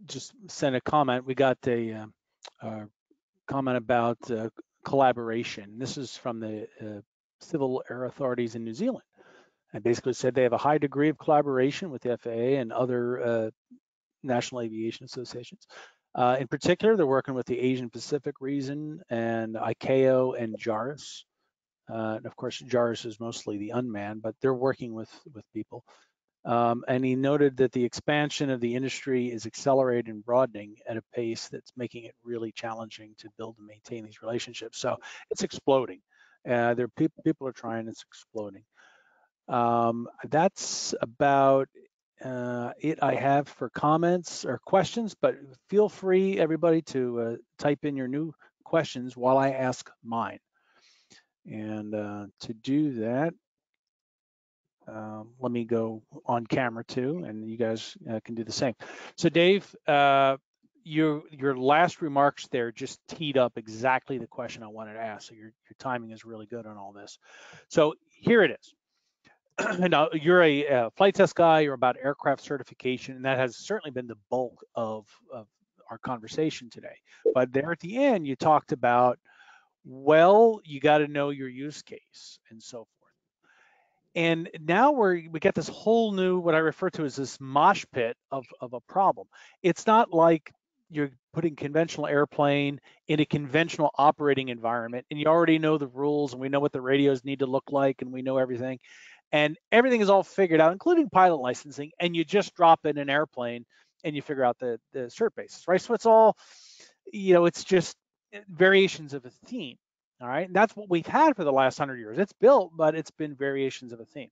just send a comment. We got a uh, uh, comment about uh, collaboration. This is from the uh, Civil Air Authorities in New Zealand. I basically said they have a high degree of collaboration with the F A A and other uh, national aviation associations. Uh, in particular, they're working with the Asian Pacific region and I C A O and JARUS. Uh, and of course, JARUS is mostly the unmanned, but they're working with, with people. Um, and he noted that the expansion of the industry is accelerated and broadening at a pace that's making it really challenging to build and maintain these relationships. So it's exploding. Uh, there, pe people are trying, it's exploding. Um, that's about uh, it I have for comments or questions, but feel free, everybody, to uh, type in your new questions while I ask mine. And uh, to do that, um, let me go on camera too, and you guys uh, can do the same. So Dave, uh, your your last remarks there just teed up exactly the question I wanted to ask. So your, your timing is really good on all this. So here it is. Now, you're a, a flight test guy, you're about aircraft certification, and that has certainly been the bulk of, of our conversation today. But there at the end, you talked about, well, you got to know your use case and so forth. And now we're, we get this whole new, what I refer to as this mosh pit of, of a problem. It's not like you're putting conventional airplane in a conventional operating environment, and you already know the rules, and we know what the radios need to look like, and we know everything. And everything is all figured out, including pilot licensing, and you just drop in an airplane and you figure out the, the cert basis, right? So it's all, you know, it's just variations of a theme, all right? And that's what we've had for the last hundred years. It's built, but it's been variations of a theme.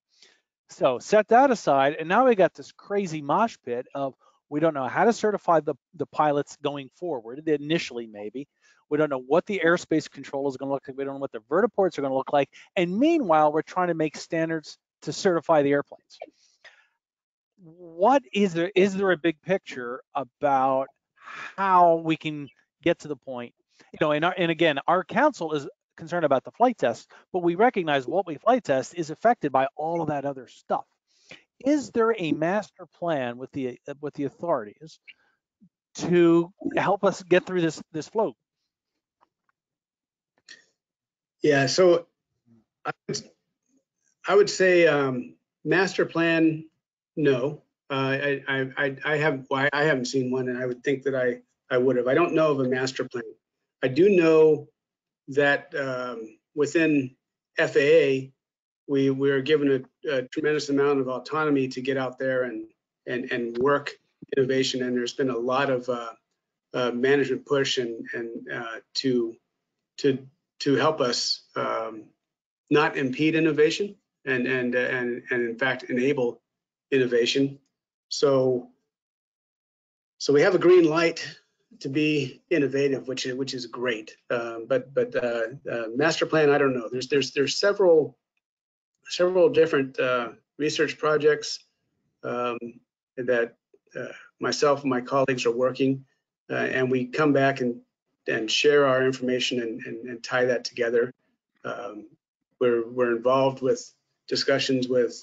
So set that aside, and now we got this crazy mosh pit of, we don't know how to certify the, the pilots going forward, initially maybe. We don't know what the airspace control is gonna look like. We don't know what the vertiports are gonna look like. And meanwhile, we're trying to make standards to certify the airplanes. What is there, is there a big picture about how we can get to the point, you know, and, our, and again, our council is concerned about the flight test, but we recognize what we flight test is affected by all of that other stuff. Is there a master plan with the with the authorities to help us get through this this flow? Yeah, so I would, I would say um, master plan, no. Uh, I, I I have well, I haven't seen one, and I would think that I I would have. I don't know of a master plan. I do know that um, within F A A. We we are given a, a tremendous amount of autonomy to get out there and and and work innovation. And there's been a lot of uh, uh, management push and and uh, to to to help us um, not impede innovation and and and and in fact enable innovation. So so we have a green light to be innovative, which which is great. Um, but but uh, uh, master plan, I don't know. There's there's there's several. Several different uh, research projects um, that uh, myself and my colleagues are working, uh, and we come back and and share our information and, and, and tie that together. Um, we're we're involved with discussions with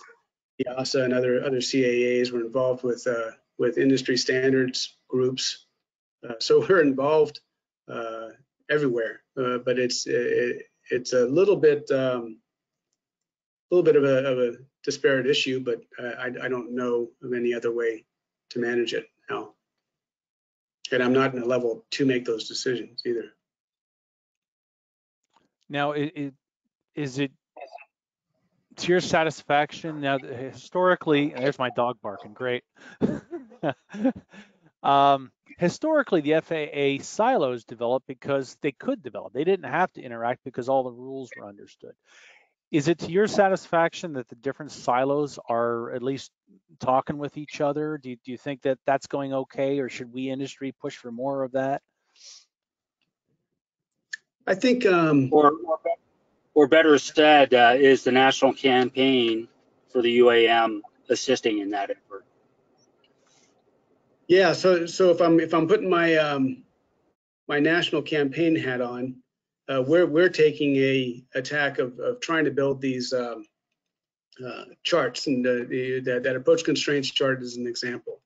EASA and other other C A As. We're involved with uh, with industry standards groups. Uh, so we're involved uh, everywhere, uh, but it's it, it's a little bit. Um, A little bit of a, of a disparate issue, but uh, I, I don't know of any other way to manage it now. And I'm not in a level to make those decisions either. Now, it, it, is it to your satisfaction? Now, historically, there's my dog barking, great. um, historically, the F A A silos developed because they could develop. They didn't have to interact because all the rules were understood. Is it to your satisfaction that the different silos are at least talking with each other? Do you, do you think that that's going okay, or should we industry push for more of that? I think, um, or, or better said, uh, is the national campaign for the U A M assisting in that effort? Yeah. So, so if I'm if I'm putting my um, my national campaign hat on. Uh, we're we're taking a attack of, of trying to build these um, uh, charts, and the, the that, that approach constraints chart is an example.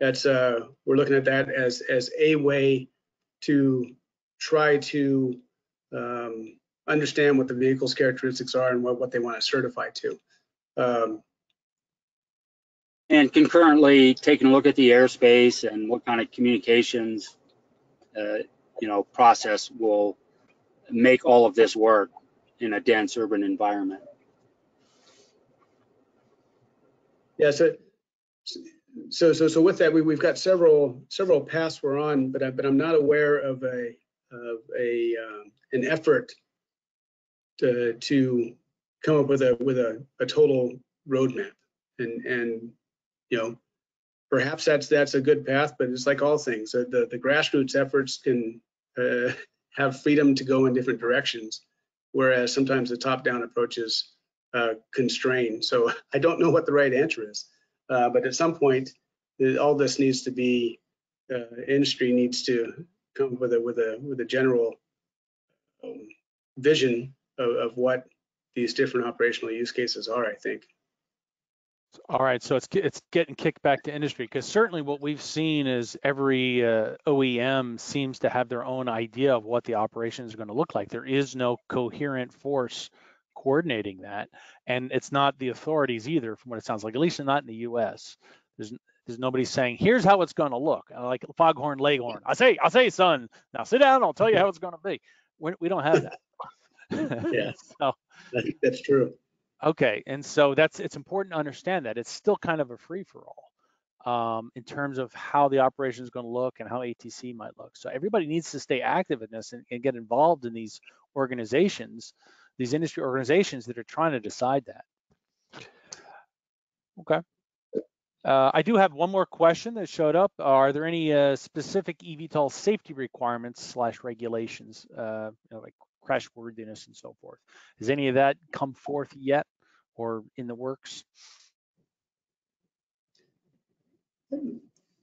That's uh, we're looking at that as as a way to try to um, understand what the vehicle's characteristics are and what, what they want to certify to. Um, and concurrently taking a look at the airspace and what kind of communications uh, you know, process will make all of this work in a dense urban environment. Yeah, so so so, so with that, we, we've got several several paths we're on, but I, but I'm not aware of a of a um, an effort to to come up with a with a, a total roadmap, and and you know, perhaps that's that's a good path, but it's like all things, the the, the grassroots efforts can uh, have freedom to go in different directions, whereas sometimes the top-down approaches uh, constrain. So I don't know what the right answer is, uh, but at some point, all this needs to be, uh, industry needs to come up with a, with a, with a general um, vision of, of what these different operational use cases are, I think. All right, so it's it's getting kicked back to industry, because certainly what we've seen is every uh, O E M seems to have their own idea of what the operations are going to look like. There is no coherent force coordinating that, and it's not the authorities either, from what it sounds like, at least not in the U S There's there's nobody saying, here's how it's going to look, like Foghorn Leghorn. I say, I say, son, now sit down, I'll tell you how it's going to be. We, we don't have that. Yeah, so, I think that's true. Okay, and so that's it's important to understand that it's still kind of a free-for-all um, in terms of how the operation is going to look and how A T C might look. So everybody needs to stay active in this and, and get involved in these organizations, these industry organizations that are trying to decide that. Okay. Uh, I do have one more question that showed up. Are there any uh, specific eVTOL safety requirements slash regulations, uh, you know, like crashworthiness and so forth? Has any of that come forth yet, or in the works?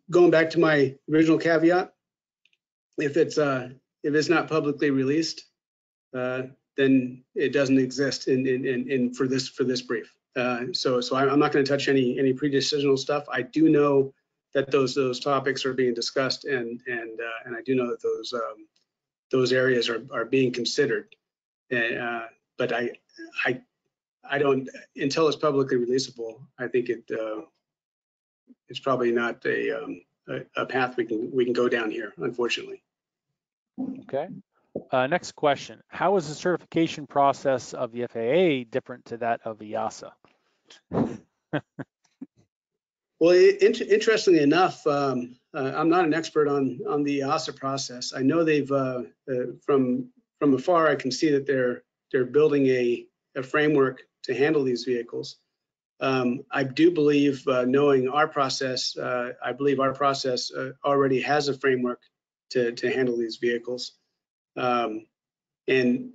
Going back to my original caveat, if it's uh, if it's not publicly released, uh, then it doesn't exist in in in, in for this for this brief. Uh, so so I'm not going to touch any any pre-decisional stuff. I do know that those those topics are being discussed, and and uh, and I do know that those um, those areas are are being considered. Uh, but I I. I don't, until it's publicly releasable, I think it uh, it's probably not a, um, a a path we can we can go down here, unfortunately. Okay. Uh, next question: how is the certification process of the F A A different to that of EASA? Well, it, in, interestingly enough, um, uh, I'm not an expert on on the EASA process. I know they've uh, uh, from from afar, I can see that they're they're building a a framework to handle these vehicles. Um, I do believe, uh, knowing our process, uh, I believe our process uh, already has a framework to to handle these vehicles, um, and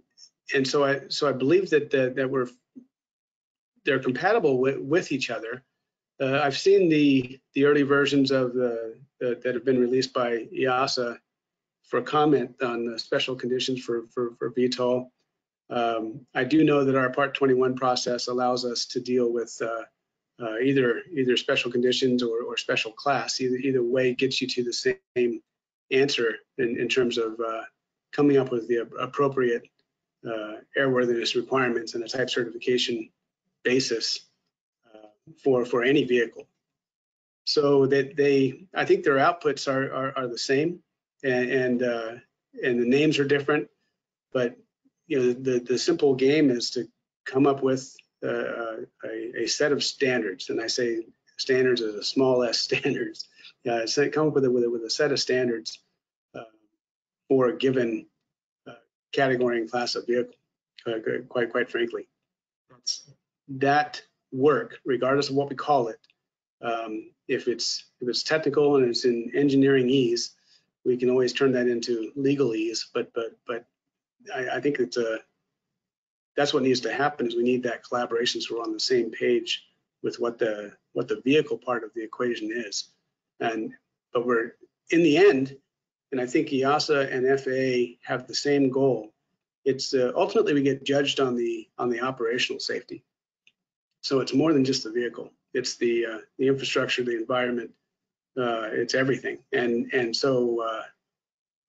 and so I so I believe that the, that we're they're compatible with, with each other. Uh, I've seen the the early versions of the, the that have been released by EASA for comment on the special conditions for for, for V TOL. Um, I do know that our Part twenty-one process allows us to deal with uh, uh, either either special conditions or, or special class. Either either way gets you to the same answer in, in terms of uh, coming up with the appropriate uh, airworthiness requirements and a type certification basis uh, for for any vehicle. So that they, I think their outputs are are, are the same, and and, uh, and the names are different, but you know, the, the simple game is to come up with uh, a, a set of standards, and I say standards as a small s standards. Uh, come up with a, with, a, with a set of standards uh, for a given uh, category and class of vehicle. Uh, quite quite frankly, that's, that work, regardless of what we call it, um, if it's if it's technical and it's in engineering ease, we can always turn that into legal ease. But but but. I, I think it's a, that's what needs to happen, is we need that collaboration so we're on the same page with what the what the vehicle part of the equation is. And but we're in the end, and I think EASA and F A A have the same goal. It's uh, ultimately we get judged on the on the operational safety. So it's more than just the vehicle. It's the uh, the infrastructure, the environment. Uh, it's everything. And and so uh,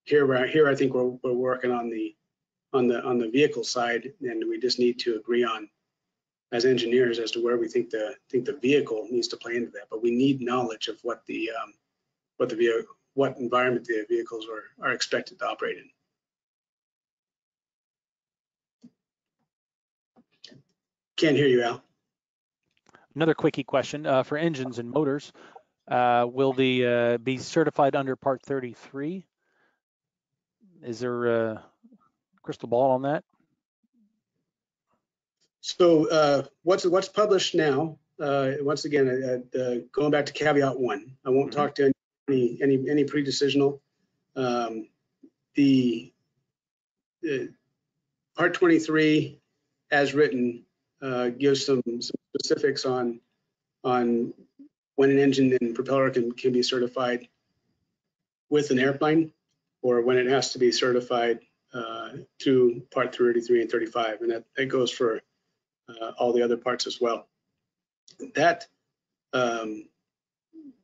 here here I think we're we're working on the on the on the vehicle side, and we just need to agree on as engineers as to where we think the think the vehicle needs to play into that. But we need knowledge of what the um, what the vehicle, what environment the vehicles are are expected to operate in. Can't hear you, Al. Another quickie question uh, for engines and motors. Uh, will the uh, be certified under Part thirty-three? Is there a crystal ball on that? So uh, what's what's published now? Uh, once again, uh, uh, going back to caveat one, I won't mm-hmm. talk to any any any pre-decisional. Um, the uh, Part twenty-three, as written, uh, gives some, some specifics on on when an engine and propeller can can be certified with an airplane, or when it has to be certified uh, to Part thirty-three and thirty-five, and that, that goes for uh, all the other parts as well. That um,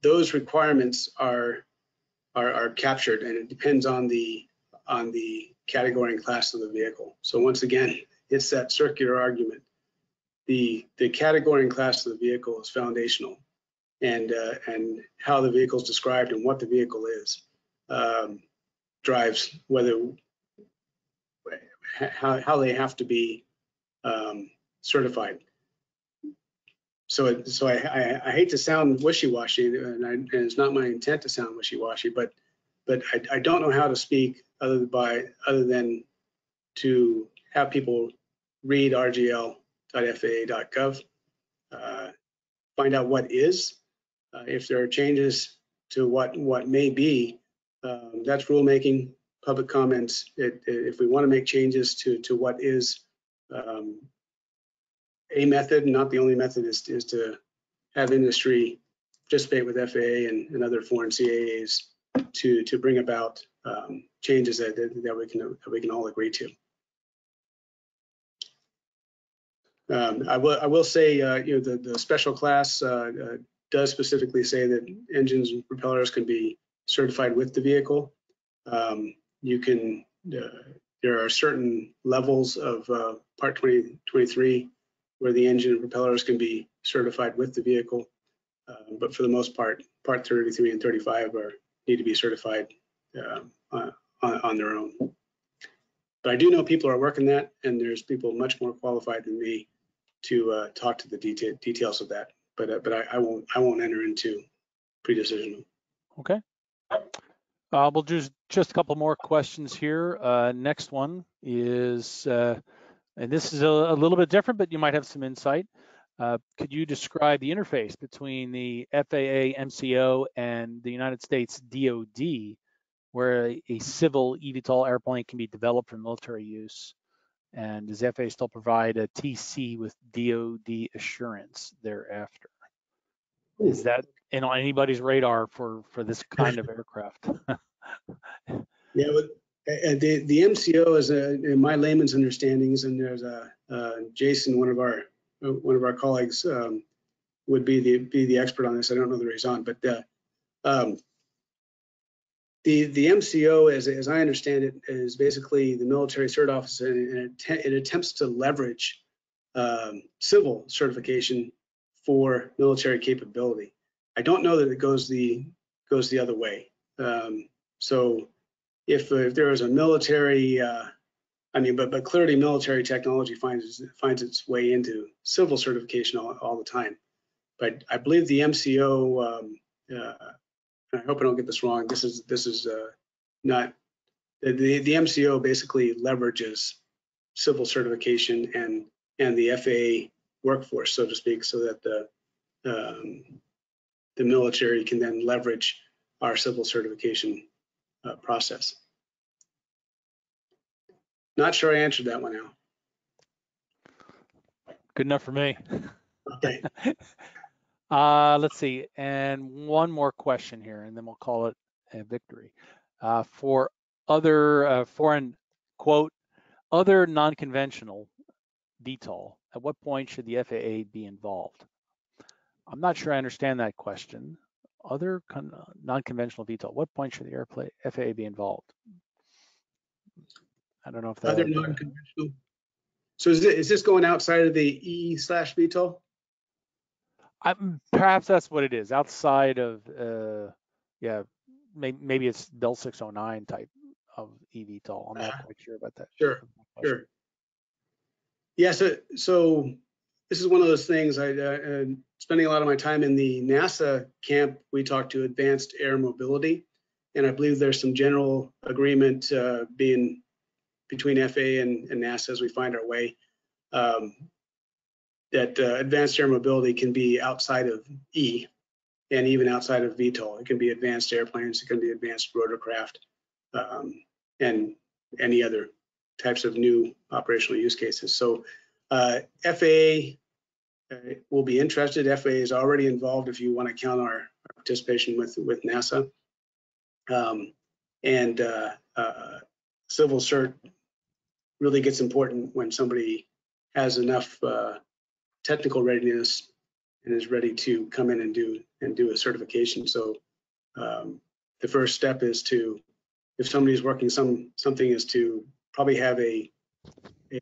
those requirements are, are are captured, and it depends on the on the category and class of the vehicle. So once again, it's that circular argument. The, the category and class of the vehicle is foundational, and uh, and how the vehicle is described and what the vehicle is um, drives whether how, how they have to be um, certified. So it, so I, I I hate to sound wishy-washy, and, I, and it's not my intent to sound wishy-washy, but but I, I don't know how to speak other than by other than to have people read R G L dot F A A dot gov, uh, find out what is, uh, if there are changes to what what may be, um, that's rulemaking, public comments. It, it, if we want to make changes to to what is, um, a method, and not the only method, is is to have industry participate with F A A and, and other foreign C A As to to bring about um, changes that, that that we can that we can all agree to. Um, I will. I will say, uh, you know, the, the special class uh, uh, does specifically say that engines and propellers can be certified with the vehicle. Um, you can. Uh, there are certain levels of uh, Part twenty twenty-three where the engine and propellers can be certified with the vehicle, uh, but for the most part, Part thirty-three and thirty-five are need to be certified uh, on, on their own. But I do know people are working that, and there's people much more qualified than me to uh, talk to the detail, details of that, but uh, but I, I won't I won't enter into pre-decisional. Okay, uh, we'll do just a couple more questions here. Uh, next one is, uh, and this is a, a little bit different, but you might have some insight. Uh, could you describe the interface between the F A A M C O and the United States D O D, where a, a civil eVTOL airplane can be developed for military use? And does F A A still provide a T C with D O D assurance thereafter? Ooh. Is that you know, on anybody's radar for, for this kind of aircraft? Yeah, well, the, the M C O is, a, in my layman's understandings, and there's a, uh, Jason, one of our one of our colleagues, um, would be the be the expert on this. I don't know that he's on, but uh, um, The, the M C O, as, as I understand it, is basically the military cert office, and it, it attempts to leverage um, civil certification for military capability. I don't know that it goes the goes the other way. Um, so, if if there is a military, uh, I mean, but but clearly military technology finds finds its way into civil certification all, all the time. But I believe the M C O. Um, uh, I hope I don't get this wrong. This is this is uh, not the the M C O basically leverages civil certification and and the F A A workforce, so to speak, so that the um, the military can then leverage our civil certification uh, process. Not sure I answered that one, Al. Good enough for me. Okay. Uh, let's see, and one more question here, and then we'll call it a victory. Uh, for other uh, foreign, quote, other non-conventional V TOL At what point should the F A A be involved? I'm not sure I understand that question. Other non-conventional V TOL, at what point should the airplane F A A be involved? I don't know if that other non-conventional. So is this, is this going outside of the E slash V TOL? I'm, perhaps that's what it is, outside of, uh, yeah, may, maybe it's Bill six oh nine type of E V TOL. I'm not uh, quite sure about that. Sure, sure. Yeah, so, so this is one of those things, I, uh, spending a lot of my time in the NASA camp, we talked to Advanced Air Mobility, and I believe there's some general agreement uh, being between F A A and, and NASA as we find our way. Um, that uh, advanced air mobility can be outside of E and even outside of V TOL. It can be advanced airplanes, it can be advanced rotorcraft, um, and any other types of new operational use cases. So uh, F A A uh, will be interested. F A A is already involved if you want to count our participation with, with NASA. Um, and uh, uh, civil cert really gets important when somebody has enough uh, technical readiness and is ready to come in and do and do a certification. So um, the first step is to, if somebody's working some something, is to probably have a, a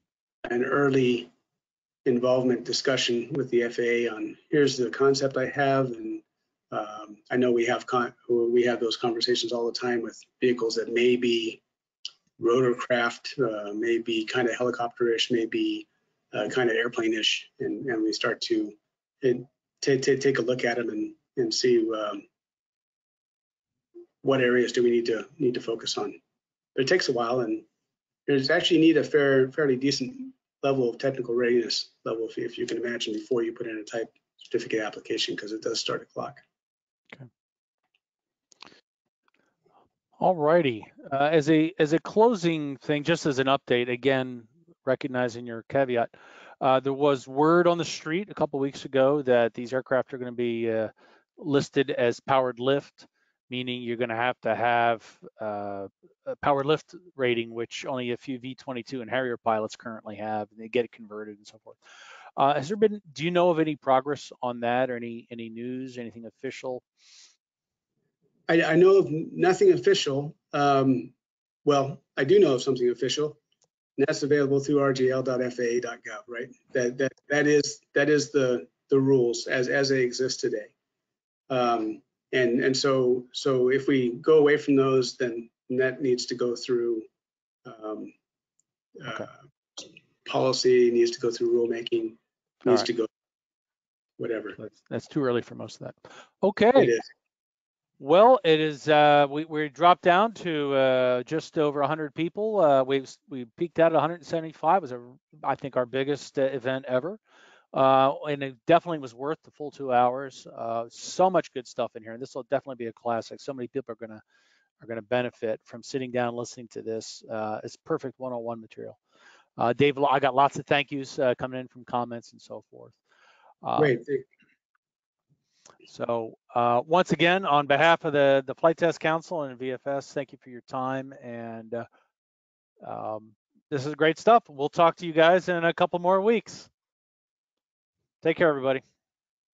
an early involvement discussion with the F A A on, here's the concept I have, and um, I know we have con we have those conversations all the time with vehicles that may be rotorcraft, uh, may be kind of helicopter-ish, may be Uh, kind of airplane-ish, and, and we start to take a look at them and, and see um, what areas do we need to need to focus on. But it takes a while, and there's actually need a fair, fairly decent level of technical readiness level, if you, if you can imagine, before you put in a type certificate application, because it does start a clock. Okay. All righty. Uh, as a as a closing thing, just as an update, again, recognizing your caveat, uh, there was word on the street a couple weeks ago that these aircraft are going to be uh, listed as powered lift, meaning you're going to have to have uh, a powered lift rating, which only a few V twenty-two and Harrier pilots currently have, and they get it converted and so forth. Uh, has there been? Do you know of any progress on that, or any any news, anything official? I, I know of nothing official. Um, well, I do know of something official. And that's available through R G L dot F A A dot gov, right? That that that is that is the the rules as as they exist today, um, and and so so if we go away from those, then that needs to go through um, okay. uh, policy, needs to go through rulemaking, needs right. to go whatever. That's, that's too early for most of that. Okay. It is. Well, it is. Uh, we we dropped down to uh, just over one hundred people. Uh, we we peaked out at one hundred seventy-five. It was a, I think, our biggest uh, event ever, uh, and it definitely was worth the full two hours. Uh, so much good stuff in here, and this will definitely be a classic. So many people are gonna are gonna benefit from sitting down and listening to this. Uh, it's perfect one oh one material. Uh, Dave, I got lots of thank yous uh, coming in from comments and so forth. Uh, Great. So uh, once again, on behalf of the, the Flight Test Council and V F S, thank you for your time. And uh, um, this is great stuff. We'll talk to you guys in a couple more weeks. Take care, everybody.